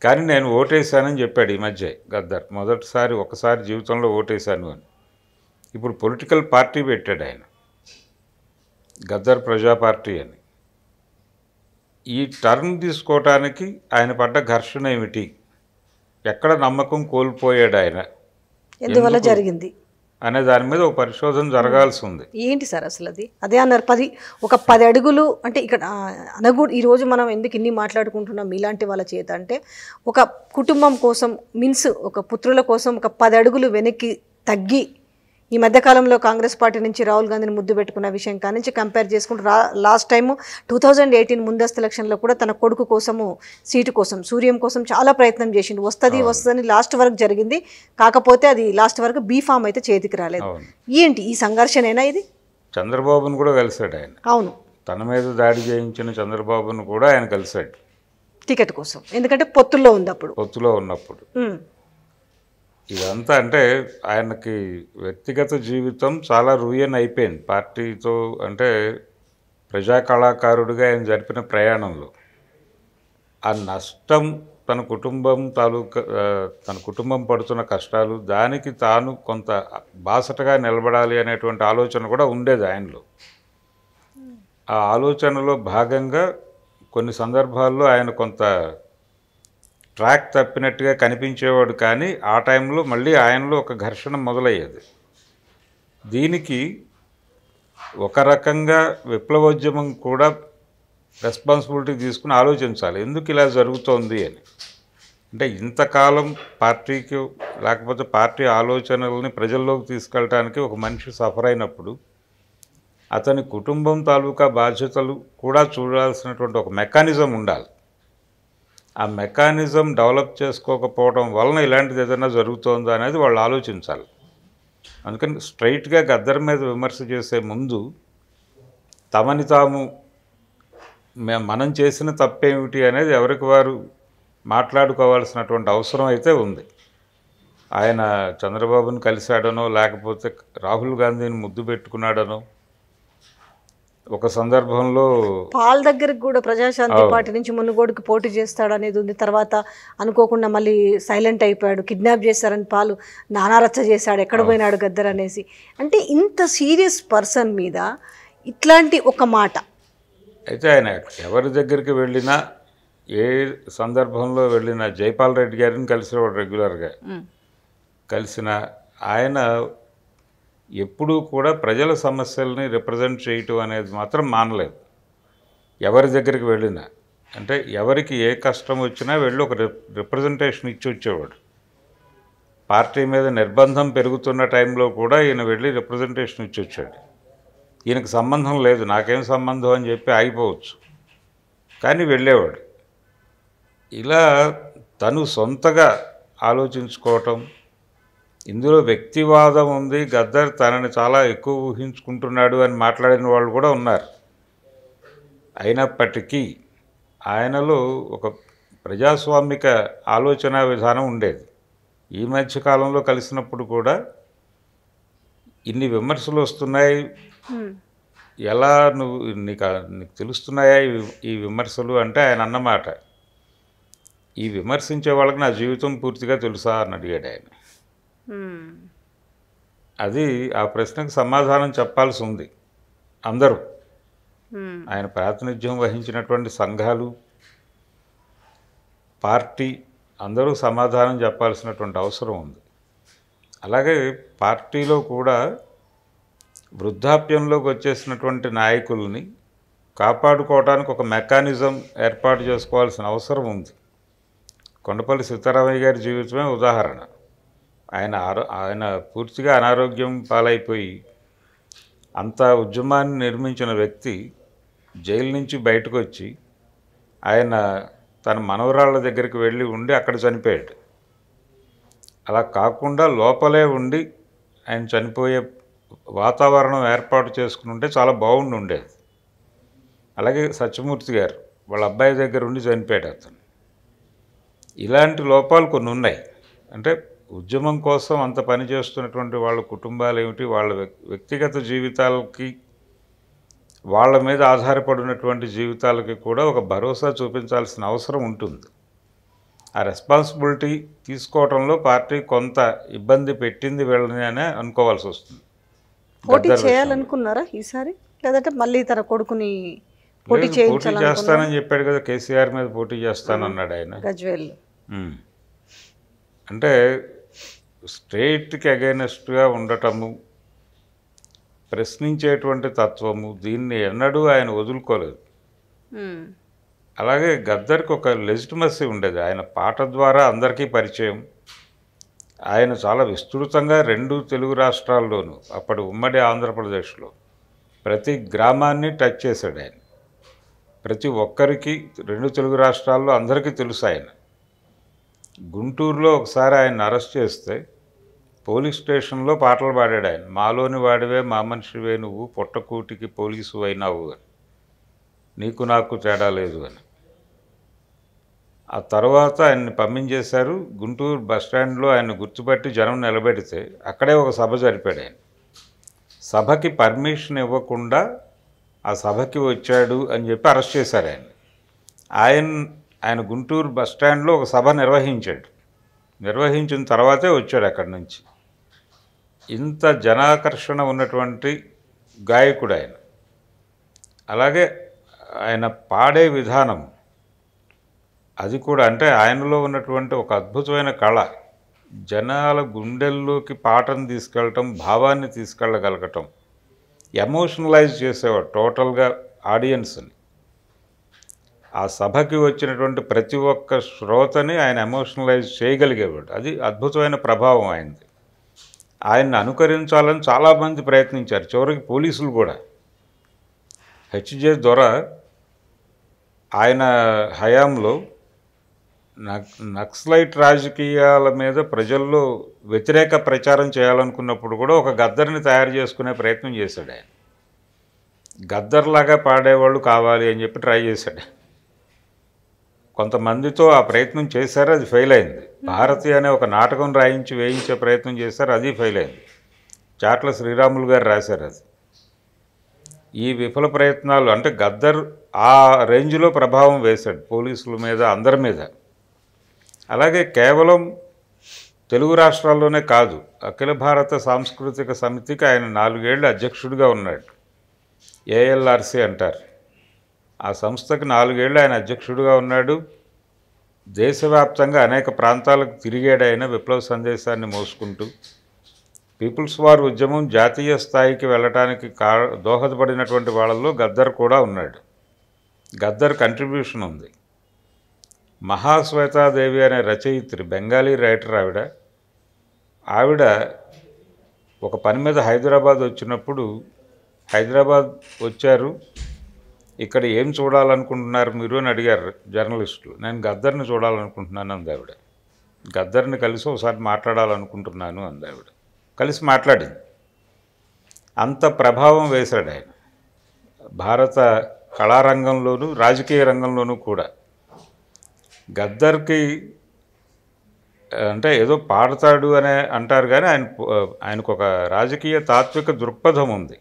కానీ నేను ఓటేశానని చెప్పాడు ఈ మధ్య గద్దర్. మొదటిసారి ఒకసారి జీవితంలో ఓటేశాను అని. ఇప్పుడు పొలిటికల్ పార్టీ పెట్టాడు ఆయన గద్దర్ ప్రజా పార్టీ అని. ఈ టర్మ్ తీసుకోవటానికి ఆయన పడ్డ ఘర్షణ ఏమిటి? ఎక్కడ నమ్మకం కోల్పోయాడు ఆయన? ఎందువల్ల జరిగింది అనే దాని మీద ఒక పరిశోధన జరగాల్సి ఉంది. ఏంటి సార్ అసలు అది? అదే అన్నారు పది ఒక పది అడుగులు అంటే ఇక్కడ అనగూ ఈరోజు మనం ఎందుకు ఇన్ని మాట్లాడుకుంటున్నాం ఇలాంటి వాళ్ళ చేత అంటే ఒక కుటుంబం కోసం మీన్స్ ఒక పుత్రుల కోసం ఒక పది అడుగులు వెనక్కి తగ్గి ఈ మధ్యకాలంలో కాంగ్రెస్ పార్టీ నుంచి రాహుల్ గాంధీని ముద్దు పెట్టుకున్న విషయం కానించి కంపేర్ చేసుకుంటూ రా last time two thousand eighteen ముందస్తు ఎలక్షన్లో కూడా తన కొడుకు కోసము సీటు కోసం సూర్యం కోసం చాలా ప్రయత్నం చేసిండు. వస్తుంది వస్తుందని లాస్ట్ వరకు జరిగింది. కాకపోతే అది లాస్ట్ వరకు బీఫామ్ అయితే చేతికి రాలేదు. ఏంటి ఈ సంఘర్షణేనా ఇది? చంద్రబాబును కూడా కలిశాడు ఆయన. అవును, తన మీద దాడి చేయించిన చంద్రబాబును కూడా ఆయన కలిశాడు టికెట్ కోసం. ఎందుకంటే పొత్తుల్లో ఉన్నప్పుడు పొత్తులో ఉన్నప్పుడు ఇదంతా అంటే ఆయనకి వ్యక్తిగత జీవితం చాలా రూయన్ అయిపోయింది పార్టీతో. అంటే ప్రజా కళాకారుడిగా ఆయన జరిపిన ప్రయాణంలో ఆ నష్టం తన కుటుంబం తాలూకా తన కుటుంబం పడుతున్న కష్టాలు దానికి తాను కొంత బాసటగా నిలబడాలి అనేటువంటి ఆలోచన కూడా ఉండేది ఆయనలో. ఆ ఆలోచనలో భాగంగా కొన్ని సందర్భాల్లో ఆయన కొంత ట్రాక్ తప్పినట్టుగా కనిపించేవాడు. కానీ ఆ టైంలో మళ్ళీ ఆయనలో ఒక ఘర్షణ మొదలయ్యేది. దీనికి ఒక రకంగా విప్లవోద్యమం కూడా రెస్పాన్సిబిలిటీ తీసుకుని ఆలోచించాలి ఎందుకు ఇలా జరుగుతోంది అని. అంటే ఇంతకాలం పార్టీకి లేకపోతే పార్టీ ఆలోచనల్ని ప్రజల్లోకి తీసుకెళ్ళటానికి ఒక మనిషి సఫర్ అయినప్పుడు అతని కుటుంబం తాలూకా బాధ్యతలు కూడా చూడాల్సినటువంటి ఒక మెకానిజం ఉండాలి. ఆ మెకానిజం డెవలప్ చేసుకోకపోవడం వలన ఇలాంటిది ఏదైనా జరుగుతుందా అనేది వాళ్ళు ఆలోచించాలి. అందుకని స్ట్రైట్గా గద్దర్ మీద విమర్శ చేసే ముందు తమని తాము మనం చేసిన తప్పేమిటి అనేది ఎవరికి వారు మాట్లాడుకోవాల్సినటువంటి అవసరం అయితే ఉంది. ఆయన చంద్రబాబును కలిశాడనో లేకపోతే రాహుల్ గాంధీని ముద్దు పెట్టుకున్నాడనో ఒక సందర్భంలో పాల్ దగ్గరికి కూడా ప్రజాశాంతి పార్టీ నుంచి మునుగోడుకు పోటీ చేస్తాడు అనేది ఉంది. తర్వాత అనుకోకుండా మళ్ళీ సైలెంట్ అయిపోయాడు. కిడ్నాప్ చేశారని పాలు నానారచ్చ చేశాడు ఎక్కడ పోయినాడు గద్దర్ అనేసి. అంటే ఇంత సీరియస్ పర్సన్ మీద ఇట్లాంటి ఒక మాట అయితే ఆయన ఎవరి దగ్గరికి వెళ్ళినా ఏ సందర్భంలో వెళ్ళినా జైపాల్ రెడ్డి గారిని కలిసేవాడు రెగ్యులర్గా. కలిసిన ఆయన ఎప్పుడూ కూడా ప్రజల సమస్యల్ని రిప్రజెంట్ చేయటం అనేది మాత్రం మానలేదు ఎవరి దగ్గరికి వెళ్ళినా. అంటే ఎవరికి ఏ కష్టం వచ్చినా వెళ్ళి ఒక రిప్రజెంటేషన్ ఇచ్చి వచ్చేవాడు. పార్టీ మీద నిర్బంధం పెరుగుతున్న టైంలో కూడా ఈయన వెళ్ళి రిప్రజెంటేషన్ ఇచ్చి వచ్చాడు. ఈయనకు సంబంధం లేదు నాకేం సంబంధం అని చెప్పి ఆగిపోవచ్చు కానీ వెళ్ళేవాడు. ఇలా తను సొంతగా ఆలోచించుకోవటం ఇందులో వ్యక్తివాదం ఉంది. గద్దర్ తనని చాలా ఎక్కువ ఊహించుకుంటున్నాడు అని మాట్లాడిన వాళ్ళు కూడా ఉన్నారు. అయినప్పటికీ ఆయనలో ఒక ప్రజాస్వామిక ఆలోచన విధానం ఉండేది. ఈ మధ్యకాలంలో కలిసినప్పుడు కూడా ఇన్ని విమర్శలు వస్తున్నాయి, ఎలా నువ్వు నీకు నీకు తెలుస్తున్నాయా ఈ విమర్శలు అంటే ఆయన అన్నమాట, ఈ విమర్శించే వాళ్ళకి నా జీవితం పూర్తిగా తెలుసా అని అడిగాడు ఆయన. అది ఆ ప్రశ్నకు సమాధానం చెప్పాల్సి ఉంది అందరూ, ఆయన ప్రాతినిధ్యం వహించినటువంటి సంఘాలు, పార్టీ, అందరూ సమాధానం చెప్పాల్సినటువంటి అవసరం ఉంది. అలాగే పార్టీలో కూడా వృద్ధాప్యంలోకి వచ్చేసినటువంటి నాయకుల్ని కాపాడుకోవడానికి ఒక మెకానిజం ఏర్పాటు చేసుకోవాల్సిన అవసరం ఉంది. కొండపల్లి సీతారామయ్య గారి జీవితమే ఉదాహరణ. ఆయన ఆయన పూర్తిగా అనారోగ్యం పాలైపోయి అంత ఉద్యమాన్ని నిర్మించిన వ్యక్తి జైలు నుంచి బయటకు వచ్చి ఆయన తన మనవరాళ్ళ దగ్గరికి వెళ్ళి ఉండి అక్కడ చనిపోయాడు. అలా కాకుండా లోపలే ఉండి ఆయన చనిపోయే వాతావరణం ఏర్పాటు చేసుకుని ఉంటే చాలా బాగుండి ఉండేది. అలాగే సత్యమూర్తి గారు వాళ్ళ అబ్బాయి దగ్గర ఉండి చనిపోయాడు అతను. ఇలాంటి లోపాలు కొన్ని ఉన్నాయి. అంటే ఉద్యమం కోసం అంత పని చేస్తున్నటువంటి వాళ్ళ కుటుంబాలు ఏమిటి, వాళ్ళ వ్యక్తిగత జీవితాలకి, వాళ్ళ మీద ఆధారపడినటువంటి జీవితాలకి కూడా ఒక భరోసా చూపించాల్సిన అవసరం ఉంటుంది. ఆ రెస్పాన్సిబిలిటీ తీసుకోవడంలో పార్టీ కొంత ఇబ్బంది పెట్టింది వెళ్ళని అనే అనుకోవాల్సి వస్తుంది. పోటీ చేయాలనుకున్నారా ఈసారి, లేదంటే మళ్ళీ తన కొడుకుని పోటీ చేస్తానని చెప్పాడు కదా, కేసీఆర్ మీద పోటీ చేస్తానన్నాడు ఆయన గజ్వేల్. అంటే స్టేట్కి అగైనెస్ట్గా ఉండటము, ప్రశ్నించేటువంటి తత్వము, దీన్ని ఎన్నడూ ఆయన వదులుకోలేదు. అలాగే గద్దర్కి ఒక లెజిటిమసీ ఉండేది. ఆయన పాట ద్వారా అందరికీ పరిచయం. ఆయన చాలా విస్తృతంగా రెండు తెలుగు రాష్ట్రాల్లోనూ, అప్పుడు ఉమ్మడి ఆంధ్రప్రదేశ్లో ప్రతి గ్రామాన్ని టచ్ చేశాడు ఆయన. ప్రతి ఒక్కరికి రెండు తెలుగు రాష్ట్రాల్లో అందరికీ తెలుసు ఆయన. గుంటూరులో ఒకసారి ఆయన అరెస్ట్ చేస్తే పోలీస్ స్టేషన్లో పాటలు పాడాడు ఆయన, మాలోని వాడివే మా మనిషివే నువ్వు, పొట్టకూటికి పోలీసు అయినావు అని, నీకు నాకు తేడా లేదు అని. ఆ తర్వాత ఆయన్ని పంపించేశారు. గుంటూరు బస్టాండ్లో ఆయన గుర్తుపట్టి జనం నిలబెడితే అక్కడే ఒక సభ జరిపాడు ఆయన. సభకి పర్మిషన్ ఇవ్వకుండా ఆ సభకి వచ్చాడు అని చెప్పి అరెస్ట్ చేశారు ఆయన. ఆయన ఆయన గుంటూరు బస్టాండ్లో ఒక సభ నిర్వహించాడు. నిర్వహించిన తర్వాతే వచ్చాడు అక్కడి నుంచి. ఇంత జనాకర్షణ ఉన్నటువంటి గాయకుడు ఆయన. అలాగే ఆయన పాడే విధానం అది కూడా, అంటే ఆయనలో ఉన్నటువంటి ఒక అద్భుతమైన కళ, జనాల గుండెల్లోకి పాటను తీసుకెళ్ళటం, భావాన్ని తీసుకెళ్ళగలగటం, ఎమోషనలైజ్ చేసేవాడు టోటల్గా ఆడియన్స్ని. ఆ సభకి వచ్చినటువంటి ప్రతి ఒక్క శ్రోతని ఆయన ఎమోషనలైజ్ చేయగలిగేవాడు. అది అద్భుతమైన ప్రభావం ఆయనది. ఆయన్ని అనుకరించాలని చాలామంది ప్రయత్నించారు, చివరికి పోలీసులు కూడా. హెచ్జే దొర ఆయన హయాంలో నక్సలైట్ రాజకీయాల మీద ప్రజల్లో వ్యతిరేక ప్రచారం చేయాలనుకున్నప్పుడు కూడా ఒక గద్దర్ని తయారు చేసుకునే ప్రయత్నం చేశాడు ఆయన. గద్దర్లాగా పాడేవాళ్ళు కావాలి అని చెప్పి ట్రై చేశాడు. కొంతమందితో ఆ ప్రయత్నం చేశారు, అది ఫెయిల్ అయింది. భారతి అనే ఒక నాటకం రాయించి వేయించే ప్రయత్నం చేశారు, అది ఫెయిల్ అయింది. చాట్ల శ్రీరాములు గారు రాశారు అది. ఈ విఫల ప్రయత్నాలు, అంటే గద్దర్ ఆ రేంజ్లో ప్రభావం వేశాడు పోలీసుల మీద, అందరి మీద. అలాగే కేవలం తెలుగు రాష్ట్రాల్లోనే కాదు, అఖిల భారత సాంస్కృతిక సమితికి ఆయన నాలుగేళ్ళు అధ్యక్షుడిగా ఉన్నాడు. ఏఎల్ఆర్సి అంటారు ఆ సంస్థకి. నాలుగేళ్ళు ఆయన అధ్యక్షుడిగా ఉన్నాడు. దేశవ్యాప్తంగా అనేక ప్రాంతాలకు తిరిగాడు ఆయన విప్లవ సందేశాన్ని మోసుకుంటూ. పీపుల్స్ వార్ ఉద్యమం జాతీయ స్థాయికి వెళ్ళటానికి కా దోహదపడినటువంటి వాళ్ళల్లో గద్దర్ కూడా ఉన్నాడు. గద్దర్ కంట్రిబ్యూషన్ ఉంది. మహాస్వేతా దేవి అనే రచయిత్రి, బెంగాలీ రైటర్ ఆవిడ. ఆవిడ ఒక పని మీద హైదరాబాద్ వచ్చినప్పుడు, హైదరాబాద్ వచ్చారు, ఇక్కడ ఏం చూడాలనుకుంటున్నారు మీరు అని అడిగారు జర్నలిస్టులు. నేను గద్దర్ని చూడాలనుకుంటున్నాను అంది ఆవిడ. గద్దర్ని కలిసి ఒకసారి మాట్లాడాలనుకుంటున్నాను అంది ఆవిడ. కలిసి మాట్లాడింది. అంత ప్రభావం వేశాడు ఆయన భారత కళారంగంలోనూ రాజకీయ రంగంలోనూ కూడా. గద్దర్కి అంటే ఏదో పాడతాడు అనే అంటారు కానీ ఆయన ఆయనకు ఒక రాజకీయ తాత్విక దృక్పథం ఉంది.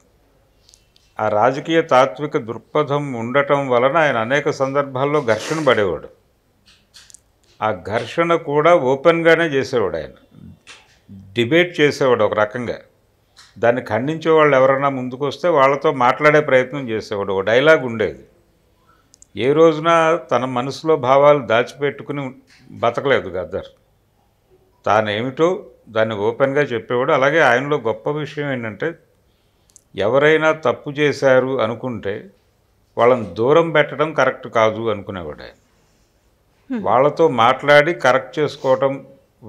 ఆ రాజకీయ తాత్విక దృక్పథం ఉండటం వలన ఆయన అనేక సందర్భాల్లో ఘర్షణ పడేవాడు. ఆ ఘర్షణ కూడా ఓపెన్గానే చేసేవాడు, ఆయన డిబేట్ చేసేవాడు. ఒక రకంగా దాన్ని ఖండించే వాళ్ళు ఎవరైనా ముందుకు వస్తే వాళ్ళతో మాట్లాడే ప్రయత్నం చేసేవాడు. ఒక డైలాగ్ ఉండేది, ఏ రోజున తన మనసులో భావాలు దాచిపెట్టుకుని బతకలేదు గద్దర్. తానేమిటో దాన్ని ఓపెన్గా చెప్పేవాడు. అలాగే ఆయనలో గొప్ప విషయం ఏంటంటే, ఎవరైనా తప్పు చేశారు అనుకుంటే వాళ్ళని దూరం పెట్టడం కరెక్ట్ కాదు అనుకునేవాడు ఆయన. వాళ్ళతో మాట్లాడి కరెక్ట్ చేసుకోవటం,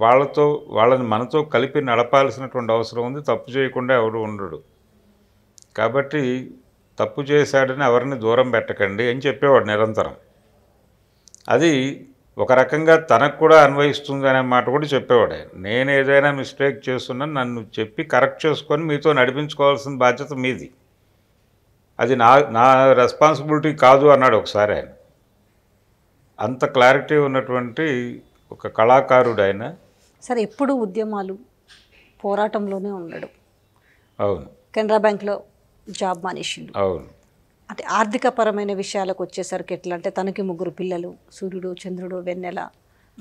వాళ్ళతో వాళ్ళని మనతో కలిపి నడపాల్సినటువంటి అవసరం ఉంది. తప్పు చేయకుండా ఎవరు ఉండడు, కాబట్టి తప్పు చేశాడని ఎవరిని దూరం పెట్టకండి అని చెప్పేవాడు నిరంతరం. అది ఒక రకంగా తనకు కూడా అన్వయిస్తుంది అనే మాట కూడా చెప్పేవాడే. నేను ఏదైనా మిస్టేక్ చేస్తున్నాను, నన్ను చెప్పి కరెక్ట్ చేసుకొని మీతో నడిపించుకోవాల్సిన బాధ్యత మీది, అది నా నా రెస్పాన్సిబిలిటీ కాదు అన్నాడు ఒకసారి ఆయన. అంత క్లారిటీ ఉన్నటువంటి ఒక కళాకారుడు ఆయన. సరే, ఎప్పుడు ఉద్యమాలు పోరాటంలోనే ఉన్నాడు. అవును. కెనరా బ్యాంక్లో జాబ్ మానేసిండు. అవును. అంటే ఆర్థిక పరమైన విషయాలకు వచ్చేసరికి ఎట్లా అంటే, తనకి ముగ్గురు పిల్లలు, సూర్యుడు, చంద్రుడు, వెన్నెల,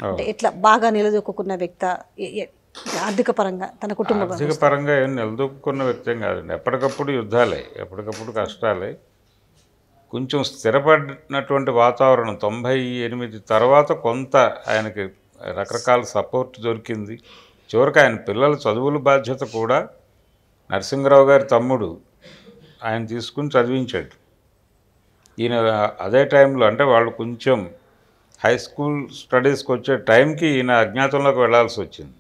అంటే ఎట్లా బాగా నిలదొక్కున్న వ్యక్త ఆర్థిక పరంగా తన కుటుంబం ఆర్థిక పరంగా ఏం నిలదొక్కున్న వ్యక్తం కాదండి. ఎప్పటికప్పుడు యుద్ధాలే, ఎప్పటికప్పుడు కష్టాలే. కొంచెం స్థిరపడినటువంటి వాతావరణం తొంభై ఎనిమిది తర్వాత కొంత ఆయనకి రకరకాల సపోర్ట్ దొరికింది. చివరికి ఆయన పిల్లల చదువుల బాధ్యత కూడా నరసింగరావు గారి తమ్ముడు ఆయన తీసుకుని చదివించాడు. ఈయన అదే టైంలో, అంటే వాళ్ళు కొంచెం హై స్కూల్ స్టడీస్కి వచ్చే టైంకి ఈయన అజ్ఞాతంలోకి వెళ్లాల్సి వచ్చింది.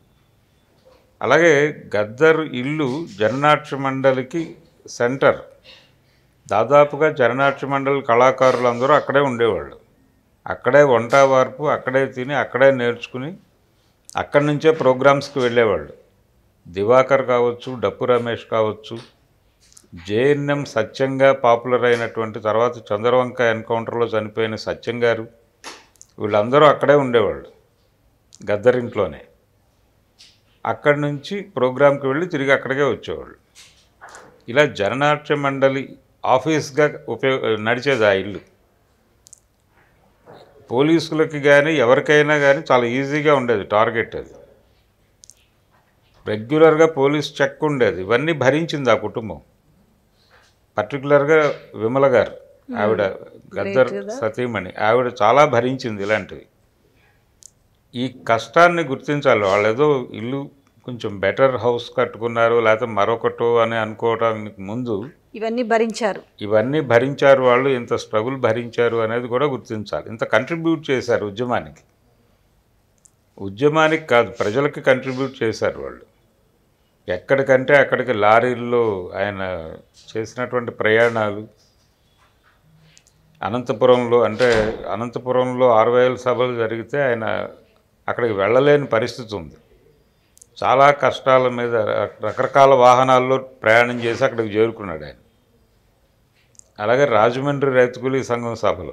అలాగే గద్దర్ ఇల్లు జననాట్య మండలికి సెంటర్. దాదాపుగా జననాట్య మండలి కళాకారులందరూ అక్కడే ఉండేవాళ్ళు. అక్కడే వంట వార్పు, అక్కడే తిని, అక్కడే నేర్చుకుని, అక్కడి నుంచే ప్రోగ్రామ్స్కి వెళ్ళేవాళ్ళు. దివాకర్ కావచ్చు, డప్పు రమేష్ కావచ్చు, జేఎన్ఎం సత్యంగా పాపులర్ అయినటువంటి, తర్వాత చంద్రవంక ఎన్కౌంటర్లో చనిపోయిన సత్యం గారు, వీళ్ళందరూ అక్కడే ఉండేవాళ్ళు గద్దరింట్లోనే. అక్కడి నుంచి ప్రోగ్రాంకి వెళ్ళి తిరిగి అక్కడికే వచ్చేవాళ్ళు. ఇలా జననాట్య మండలి ఆఫీస్గా ఉపయోగ నడిచేది ఆ ఇల్లు. పోలీసులకి కానీ ఎవరికైనా కానీ చాలా ఈజీగా ఉండేది టార్గెట్ అది. రెగ్యులర్గా పోలీస్ చెక్ ఉండేది. ఇవన్నీ భరించింది ఆ కుటుంబం, పర్టికులర్గా విమల గారు, ఆవిడ గద్దర్ సతీమణి, ఆవిడ చాలా భరించింది ఇలాంటివి. ఈ కష్టాన్ని గుర్తించాలి. వాళ్ళు ఏదో ఇల్లు కొంచెం బెటర్ హౌస్ కట్టుకున్నారు, లేకపోతే మరొకటో అని అనుకోవడానికి ముందు ఇవన్నీ భరించారు, ఇవన్నీ భరించారు వాళ్ళు, ఇంత స్ట్రగుల్ భరించారు అనేది కూడా గుర్తించాలి. ఇంత కంట్రిబ్యూట్ చేశారు ఉద్యమానికి, ఉద్యమానికి కాదు ప్రజలకి కంట్రిబ్యూట్ చేశారు వాళ్ళు. ఎక్కడికంటే అక్కడికి లారీల్లో ఆయన చేసినటువంటి ప్రయాణాలు, అనంతపురంలో, అంటే అనంతపురంలో ఆరువేల సభలు జరిగితే ఆయన అక్కడికి వెళ్ళలేని పరిస్థితి ఉంది. చాలా కష్టాల మీద రకరకాల వాహనాల్లో ప్రయాణం చేసి అక్కడికి చేరుకున్నాడు ఆయన. అలాగే రాజమండ్రి రైతు కూలీ సంఘం సభలు,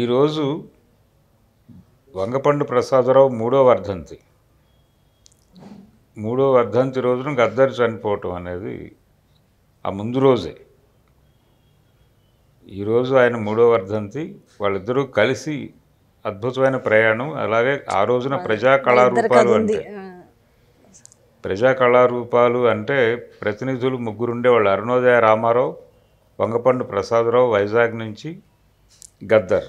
ఈరోజు వంగపండు ప్రసాదరావు మూడో వర్ధంతి, మూడో వర్ధంతి రోజున గద్దర్ చనిపోవటం అనేది ఆ ముందు రోజే. ఈరోజు ఆయన మూడో వర్ధంతి. వాళ్ళిద్దరూ కలిసి అద్భుతమైన ప్రయాణం. అలాగే ఆ రోజున ప్రజా కళారూపాలు అంటే ప్రజా కళారూపాలు అంటే ప్రతినిధులు ముగ్గురు ఉండేవాళ్ళు, అరుణోదయ రామారావు, వంగపండు ప్రసాదరావు వైజాగ్ నుంచి, గద్దర్.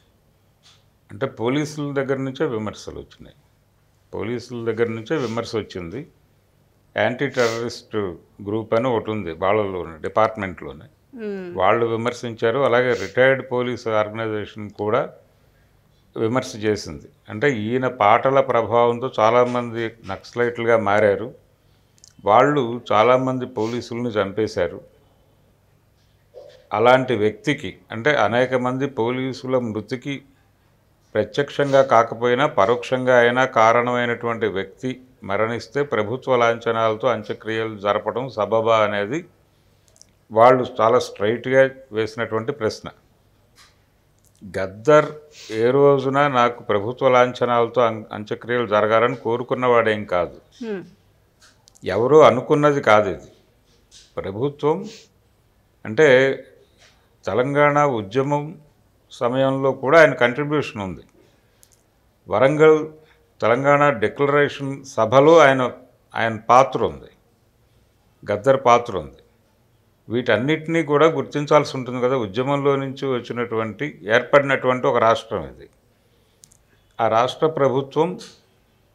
అంటే పోలీసుల దగ్గర నుంచే విమర్శలు వచ్చినాయి. పోలీసుల దగ్గర నుంచే విమర్శ వచ్చింది. యాంటీ టెర్రరిస్ట్ గ్రూప్ అని ఒకటి ఉంది వాళ్ళలోనే డిపార్ట్మెంట్లోనే, వాళ్ళు విమర్శించారు. అలాగే రిటైర్డ్ పోలీస్ ఆర్గనైజేషన్ కూడా విమర్శ చేసింది. అంటే ఈయన పాటల ప్రభావంతో చాలామంది నక్సలైట్లుగా మారారు, వాళ్ళు చాలామంది పోలీసులను చంపేశారు. అలాంటి వ్యక్తికి అంటే అనేక మంది పోలీసుల మృతికి ప్రత్యక్షంగా కాకపోయినా పరోక్షంగా అయినా కారణమైనటువంటి వ్యక్తి మరణిస్తే ప్రభుత్వ లాంఛనాలతో అంత్యక్రియలు జరపడం సబబా అనేది వాళ్ళు చాలా స్ట్రైట్గా వేసినటువంటి ప్రశ్న. గద్దర్ ఏ రోజున నాకు ప్రభుత్వ లాంఛనాలతో అంత్యక్రియలు జరగాలని కోరుకున్నవాడేం కాదు, ఎవరూ అనుకున్నది కాదు ఇది. ప్రభుత్వం అంటే తెలంగాణ ఉద్యమం సమయంలో కూడా ఆయన కంట్రిబ్యూషన్ ఉంది. వరంగల్ తెలంగాణ డిక్లరేషన్ సభలో ఆయన ఆయన పాత్ర ఉంది, గద్దర్ పాత్ర ఉంది. వీటన్నిటినీ కూడా గుర్తించాల్సి ఉంటుంది కదా. ఉద్యమంలో నుంచి వచ్చినటువంటి ఏర్పడినటువంటి ఒక రాష్ట్రం ఇది. ఆ రాష్ట్ర ప్రభుత్వం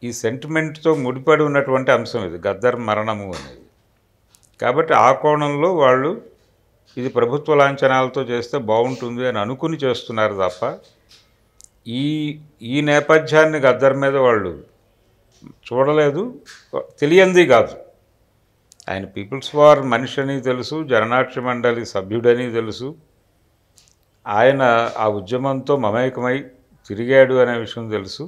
ఈ సెంటిమెంట్తో ముడిపడి ఉన్నటువంటి అంశం ఇది గద్దర్ మరణము అనేది. కాబట్టి ఆ కోణంలో వాళ్ళు ఇది ప్రభుత్వ లాంఛనాలతో చేస్తే బాగుంటుంది అని అనుకుని చేస్తున్నారు తప్ప ఈ ఈ నేపథ్యాన్ని గద్దర్ మీద వాళ్ళు చూడలేదు, తెలియంది కాదు. ఆయన పీపుల్స్ వార్ మనిషి అని తెలుసు, జననాట్య మండలి సభ్యుడని తెలుసు, ఆయన ఆ ఉద్యమంతో మమేకమై తిరిగాడు అనే విషయం తెలుసు.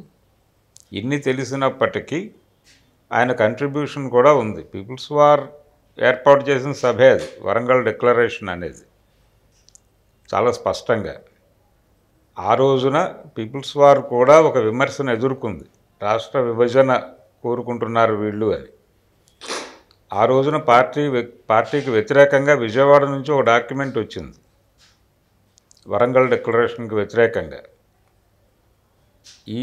ఇన్ని తెలిసినప్పటికీ ఆయన కంట్రిబ్యూషన్ కూడా ఉంది. పీపుల్స్ వార్ ఏర్పాటు చేసిన సభే అది, వరంగల్ డిక్లరేషన్ అనేది చాలా స్పష్టంగా. ఆ రోజున పీపుల్స్ వార్ కూడా ఒక విమర్శను ఎదుర్కొంది, రాష్ట్ర విభజన కోరుకుంటున్నారు వీళ్ళు అని. ఆ రోజున పార్టీ పార్టీకి వ్యతిరేకంగా విజయవాడ నుంచి ఒక డాక్యుమెంట్ వచ్చింది వరంగల్ డిక్లరేషన్కి వ్యతిరేకంగా.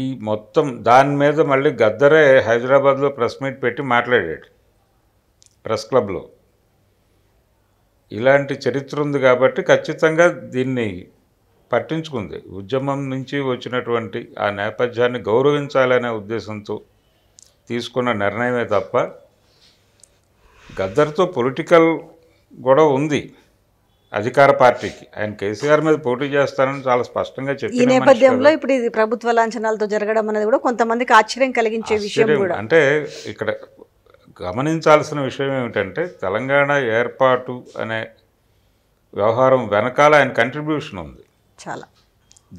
ఈ మొత్తం దాని మీద మళ్ళీ గద్దరే హైదరాబాద్లో ప్రెస్ మీట్ పెట్టి మాట్లాడాడు ప్రెస్ క్లబ్లో. ఇలాంటి చరిత్ర ఉంది కాబట్టి ఖచ్చితంగా దీన్ని పట్టించుకుంది. ఉద్యమం నుంచి వచ్చినటువంటి ఆ నేపథ్యాన్ని గౌరవించాలనే ఉద్దేశంతో తీసుకున్న నిర్ణయమే తప్ప గద్దర్తో పొలిటికల్ గొడవ ఉంది అధికార పార్టీకి. ఆయన కేసీఆర్ మీద పోటీ చేస్తానని చాలా స్పష్టంగా చెప్పారు. ఈ నేపథ్యంలో ఇప్పుడు ఇది ప్రభుత్వ లాంఛనాలతో జరగడం అనేది కూడా కొంతమందికి ఆశ్చర్యం కలిగించే విషయం కూడా. అంటే ఇక్కడ గమనించాల్సిన విషయం ఏమిటంటే తెలంగాణ ఏర్పాటు అనే వ్యవహారం వెనకాల ఆయన కంట్రిబ్యూషన్ ఉంది చాలా,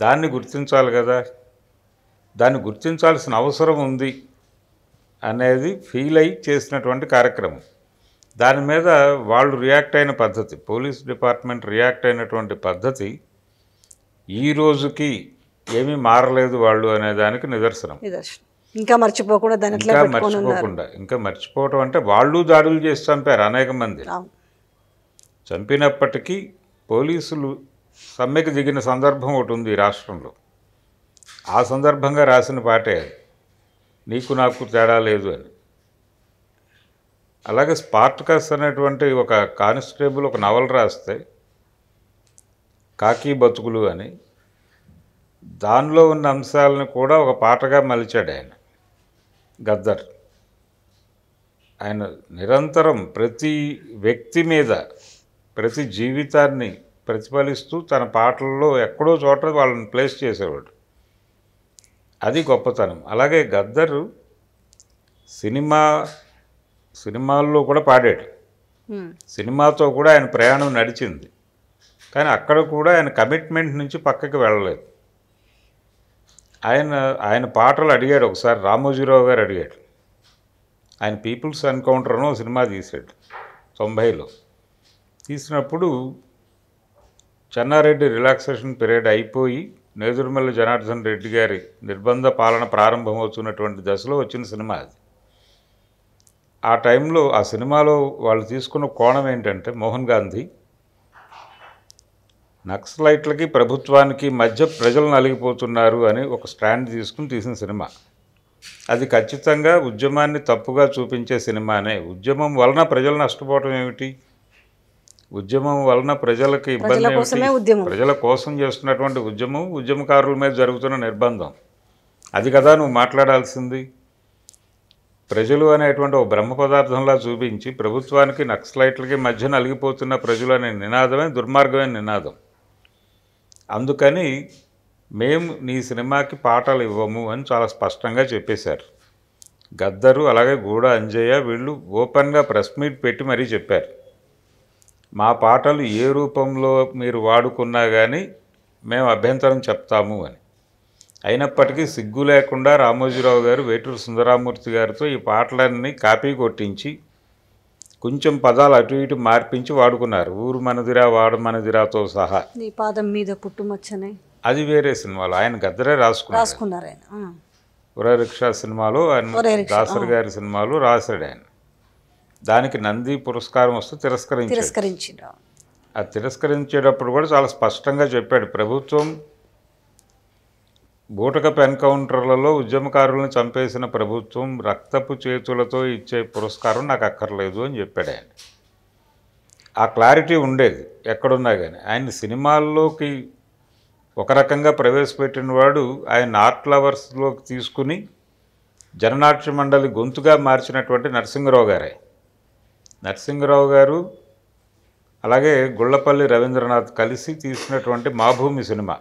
దాన్ని గుర్తించాలి కదా. దాన్ని గుర్తించాల్సిన అవసరం ఉంది అనేది ఫీల్ అయి చేసినటువంటి కార్యక్రమం. దాని మీద వాళ్ళు రియాక్ట్ అయిన పద్ధతి, పోలీస్ డిపార్ట్మెంట్ రియాక్ట్ అయినటువంటి పద్ధతి ఈ రోజుకి ఏమీ మారలేదు వాళ్ళు అనే దానికి నిదర్శనం. ఇంకా మర్చిపోకుండా ఇంకా మర్చిపోకుండా ఇంకా మర్చిపోవటం అంటే వాళ్ళు దాడులు చేసి చంపారు అనేక మంది. చంపినప్పటికీ పోలీసులు సమ్మెకి దిగిన సందర్భం ఒకటి ఉంది ఈ రాష్ట్రంలో. ఆ సందర్భంగా రాసిన పాటే నీకు నాకు తేడా లేదు అని. అలాగే స్పార్టకస్ అనేటువంటి ఒక కానిస్టేబుల్ ఒక నవల రాస్తే కాకి బతుకులు అని, దానిలో ఉన్న అంశాలను కూడా ఒక పాటగా మలిచాడు ఆయన గద్దర్. ఆయన నిరంతరం ప్రతి వ్యక్తి మీద ప్రతి జీవితాన్ని ప్రతిఫలిస్తూ తన పాటల్లో ఎక్కడో చోట వాళ్ళని ప్లేస్ చేసేవాడు. అది గొప్పతనం. అలాగే గద్దరు సినిమా సినిమాల్లో కూడా పాడాడు, సినిమాతో కూడా ఆయన ప్రయాణం నడిచింది. కానీ అక్కడ కూడా ఆయన కమిట్మెంట్ నుంచి పక్కకి వెళ్ళలేదు. ఆయన ఆయన పాటలు అడిగాడు. ఒకసారి రామోజీరావు గారు అడిగాడు, ఆయన పీపుల్స్ ఎన్కౌంటర్ను సినిమా తీశాడు తొంభైలో. తీసినప్పుడు చెన్నారెడ్డి రిలాక్సేషన్ పీరియడ్ అయిపోయి నేదురుమల్లి జనార్దన్ రెడ్డి గారి నిర్బంధ పాలన ప్రారంభమవుతున్నటువంటి దశలో వచ్చిన సినిమా అది. ఆ టైంలో ఆ సినిమాలో వాళ్ళు తీసుకున్న కోణం ఏంటంటే మోహన్ గాంధీ నక్సలైట్లకి ప్రభుత్వానికి మధ్య ప్రజలు నలిగిపోతున్నారు అని ఒక స్టాండ్ తీసుకుని తీసిన సినిమా. అది ఖచ్చితంగా ఉద్యమాన్ని తప్పుగా చూపించే సినిమానే. ఉద్యమం వలన ప్రజలు నష్టపోవడం ఏమిటి? ఉద్యమం వలన ప్రజలకు ఇబ్బంది ఏమిటి? ప్రజల కోసం చేస్తున్నటువంటి ఉద్యమం, ఉద్యమకారుల మీద జరుగుతున్న నిర్బంధం, అది కదా నువ్వు మాట్లాడాల్సింది. ప్రజలు అనేటువంటి ఒక బ్రహ్మ పదార్థంలా చూపించి ప్రభుత్వానికి నక్సలైట్లకి మధ్య నలిగిపోతున్న ప్రజలు అనే నినాదమే దుర్మార్గమైన నినాదం. అందుకని మేము నీ సినిమాకి పాటలు ఇవ్వము అని చాలా స్పష్టంగా చెప్పేశారు. గద్దరు అలాగే గూడ అంజయ్య వీళ్ళు ఓపెన్గా ప్రెస్ మీట్ పెట్టి మరీ చెప్పారు, మా పాటలు ఏ రూపంలో మీరు వాడుకున్నా కానీ మేము అభ్యంతరం చెప్తాము అని. అయినప్పటికీ సిగ్గు లేకుండా రామోజీరావు గారు వేటూరి సుందరరామూర్తి గారితో ఈ పాటలన్నీ కాపీ కొట్టించి కొంచెం పదాలు అటు ఇటు మార్పించి వాడుకున్నారు. ఊరు మనదిరా వాడు మనదిరాతో సహా నీ పాదం మీద పుట్టుమచ్చనే, అది వేరే సినిమాలో ఆయన గద్దరే రాసుకున్నారు రాసుకున్నారు ఆయన ఒరే రిక్షా సినిమాలో, ఆయన దాసరి గారి సినిమాలో రాశాడు. ఆయన దానికి నంది పురస్కారం వస్తూ తిరస్కరించారు. ఆ తిరస్కరించేటప్పుడు కూడా చాలా స్పష్టంగా చెప్పాడు, ప్రభుత్వం బూటకపు ఎన్కౌంటర్లలో ఉద్యమకారులను చంపేసిన ప్రభుత్వం రక్తపు చేతులతో ఇచ్చే పురస్కారం నాకు అక్కర్లేదు అని చెప్పాడు ఆయన. ఆ క్లారిటీ ఉండేది ఎక్కడున్నా కానీ. ఆయన సినిమాల్లోకి ఒక రకంగా ప్రవేశపెట్టిన వాడు ఆయన ఆర్ట్ లవర్స్లోకి తీసుకుని జననాట్య మండలి గొంతుగా మార్చినటువంటి నరసింగరావు గారే. నరసింగరావు గారు అలాగే గుళ్ళపల్లి రవీంద్రనాథ్ కలిసి తీసినటువంటి మా భూమి సినిమా.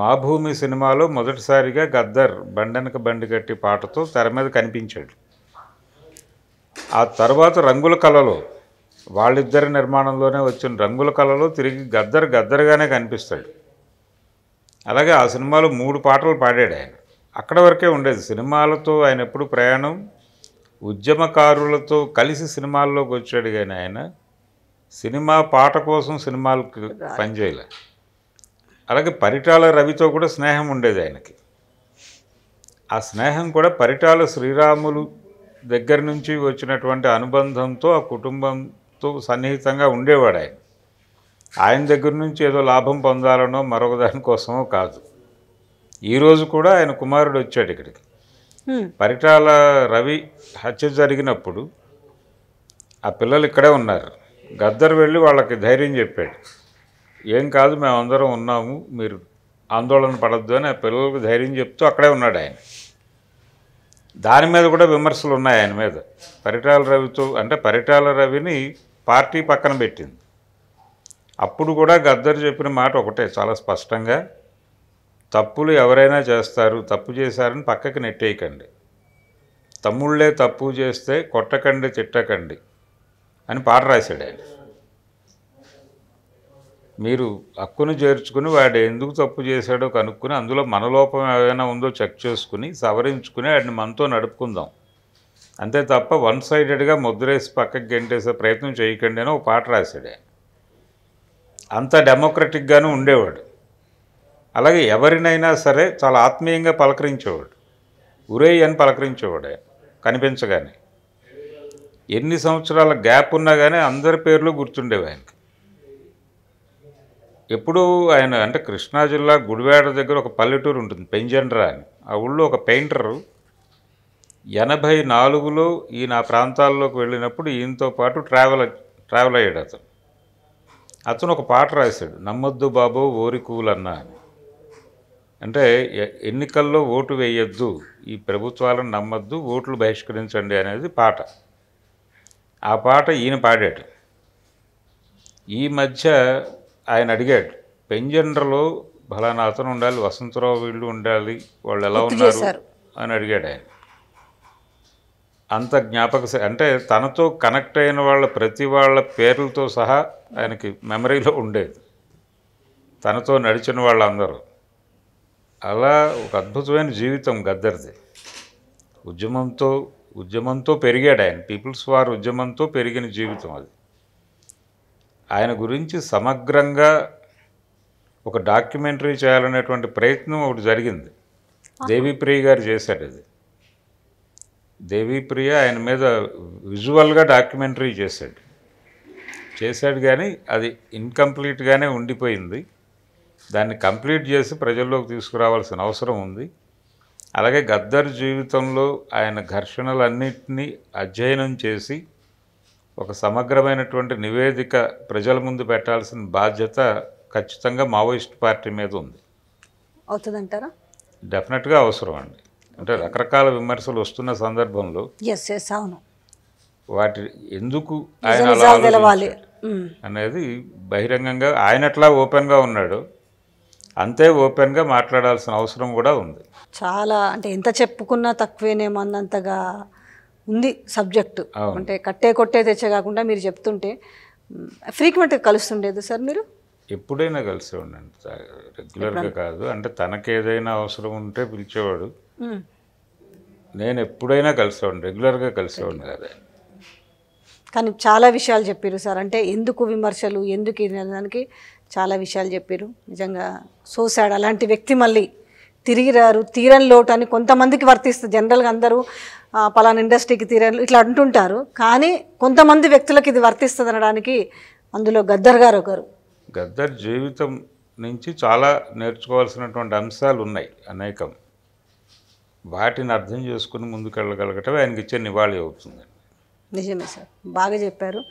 మా భూమి సినిమాలో మొదటిసారిగా గద్దర్ బండెనక బండి కట్టి పాటతో తెర మీద కనిపించాడు. ఆ తర్వాత రంగుల కళలో వాళ్ళిద్దరి నిర్మాణంలోనే వచ్చిన రంగుల కళలో తిరిగి గద్దర్ గద్దరుగానే కనిపిస్తాడు. అలాగే ఆ సినిమాలో మూడు పాటలు పాడాడు ఆయన. అక్కడ వరకే ఉండేది సినిమాలతో ఆయన ఎప్పుడు ప్రయాణం, ఉద్యమకారులతో కలిసి సినిమాల్లోకి వచ్చాడు. కానీ ఆయన సినిమా పాట కోసం సినిమాలకు పనిచేయలే. అలాగే పరిటాల రవితో కూడా స్నేహం ఉండేది ఆయనకి. ఆ స్నేహం కూడా పరిటాల శ్రీరాములు దగ్గర నుంచి వచ్చినటువంటి అనుబంధంతో ఆ కుటుంబంతో సన్నిహితంగా ఉండేవాడు ఆయన. ఆయన దగ్గర నుంచి ఏదో లాభం పొందాలనో మరొక దానికోసమో కాదు. ఈరోజు కూడా ఆయన కుమారుడు వచ్చాడు ఇక్కడికి. పరిటాల రవి హత్య జరిగినప్పుడు ఆ పిల్లలు ఇక్కడే ఉన్నారు. గద్దర్ వెళ్ళి వాళ్ళకి ధైర్యం చెప్పాడు, ఏం కాదు మేమందరం ఉన్నాము, మీరు ఆందోళన పడద్దు అని ఆ పిల్లలకు ధైర్యం చెప్తూ అక్కడే ఉన్నాడు ఆయన. దాని మీద కూడా విమర్శలు ఉన్నాయి ఆయన మీద. పరిటాల రవితో అంటే పరిటాల రవిని పార్టీ పక్కన పెట్టింది. అప్పుడు కూడా గద్దర్ చెప్పిన మాట ఒకటే, చాలా స్పష్టంగా, తప్పులు ఎవరైనా చేస్తారు, తప్పు చేశారని పక్కకి నెట్టేయకండి, తమ్ముళ్ళే తప్పు చేస్తే కొట్టకండి తిట్టకండి అని పాట రాశాడు ఆయన. మీరు హక్కును చేర్చుకుని వాడు ఎందుకు తప్పు చేశాడో కనుక్కుని అందులో మన లోపం ఏమైనా ఉందో చెక్ చేసుకుని సవరించుకుని వాడిని మనతో నడుపుకుందాం, అంతే తప్ప వన్ సైడెడ్గా ముద్రేసి పక్కకి గెంటేసే ప్రయత్నం చేయకండి అని ఒక పాట రాశాడే. అంత డెమోక్రటిక్గానూ ఉండేవాడు. అలాగే ఎవరినైనా సరే చాలా ఆత్మీయంగా పలకరించేవాడు, ఉరే అని పలకరించేవాడే కనిపించగానే. ఎన్ని సంవత్సరాల గ్యాప్ ఉన్నా కానీ అందరి పేర్లు గుర్తుండేవి ఆయనకి. ఎప్పుడూ ఆయన అంటే కృష్ణా జిల్లా గుడివాడ దగ్గర ఒక పల్లెటూరు ఉంటుంది పెంజండ్రా అని. ఆ ఊళ్ళో ఒక పెయింటరు ఎనభై నాలుగులో ఈయన ఆ ప్రాంతాల్లోకి వెళ్ళినప్పుడు ఈయనతో పాటు ట్రావెల్ ట్రావెల్ అయ్యాడు అతను. అతను ఒక పాట రాశాడు, నమ్మొద్దు బాబో ఓరికూలన్నా అని. అంటే ఎన్నికల్లో ఓటు వేయొద్దు, ఈ ప్రభుత్వాలను నమ్మొద్దు, ఓట్లు బహిష్కరించండి అనేది పాట. ఆ పాట ఈయన పాడాడు. ఈ మధ్య ఆయన అడిగాడు, పెంజండ్రలో భలానా అతను ఉండాలి, వసంతరావు వీళ్ళు ఉండాలి, వాళ్ళు ఎలా ఉన్నారు అని అడిగాడు ఆయన. అంత జ్ఞాపక అంటే తనతో కనెక్ట్ అయిన వాళ్ళ ప్రతి వాళ్ళ పేర్లతో సహా ఆయనకి మెమరీలో ఉండేది, తనతో నడిచిన వాళ్ళందరూ. అలా ఒక అద్భుతమైన జీవితం గద్దర్ది. ఉద్యమంతో ఉద్యమంతో పెరిగాడు ఆయన. పీపుల్స్ వార్ ఉద్యమంతో పెరిగిన జీవితం అది. ఆయన గురించి సమగ్రంగా ఒక డాక్యుమెంటరీ చేయాలనేటువంటి ప్రయత్నం ఒకటి జరిగింది, దేవిప్రియ గారు చేశారు అది. దేవిప్రియ ఆయన మీద విజువల్గా డాక్యుమెంటరీ చేశాడు. చేశాడు కానీ అది ఇన్కంప్లీట్గానే ఉండిపోయింది. దాన్ని కంప్లీట్ చేసి ప్రజల్లోకి తీసుకురావాల్సిన అవసరం ఉంది. అలాగే గద్దర్ జీవితంలో ఆయన ఘర్షణలన్నింటినీ అధ్యయనం చేసి ఒక సమగ్రమైనటువంటి నివేదిక ప్రజల ముందు పెట్టాల్సిన బాధ్యత ఖచ్చితంగా మావోయిస్ట్ పార్టీ మీద ఉంది. అవుతుందంటారా? డెఫినెట్గా అవసరం అండి. అంటే రకరకాల విమర్శలు వస్తున్న సందర్భంలో వాటి ఎందుకు ఆయన అలా అనేది బహిరంగంగా ఆయన అట్లా ఓపెన్గా ఉన్నాడు, అంతే ఓపెన్గా మాట్లాడాల్సిన అవసరం కూడా ఉంది. చాలా అంటే ఎంత చెప్పుకున్నా తక్కువేనేమన్నంతగా ఉంది సబ్జెక్టు. అంటే కట్టే కొట్టే తెచ్చే కాకుండా మీరు చెప్తుంటే ఫ్రీక్వెంట్గా కలుస్తుండేది సార్ మీరు? ఎప్పుడైనా కలిసి ఉండండి, రెగ్యులర్గా కాదు. అంటే తనకేదైనా అవసరం ఉంటే పిలిచేవాడు. నేను ఎప్పుడైనా కలిసేవాడిని, రెగ్యులర్గా కలిసేవాడిని కదా. కానీ చాలా విషయాలు చెప్పారు సార్. అంటే ఎందుకు విమర్శలు, ఎందుకు ఇది దానికి చాలా విషయాలు చెప్పారు. నిజంగా సో సాడ్, అలాంటి వ్యక్తి మళ్ళీ తిరిగి రారు. తీరని లోటు అని కొంతమందికి వర్తిస్తుంది. జనరల్గా అందరూ పలానా ఇండస్ట్రీకి తీరని ఇట్లా అంటుంటారు, కానీ కొంతమంది వ్యక్తులకు ఇది వర్తిస్తుంది అనడానికి అందులో గద్దర్ గారు ఒకరు. గద్దర్ జీవితం నుంచి చాలా నేర్చుకోవాల్సినటువంటి అంశాలు ఉన్నాయి అనేకం. వాటిని అర్థం చేసుకుని ముందుకెళ్ళగలగటం ఆయనకి ఇచ్చే నివాళి అవుతుందండి. నిజమే సార్, బాగా చెప్పారు.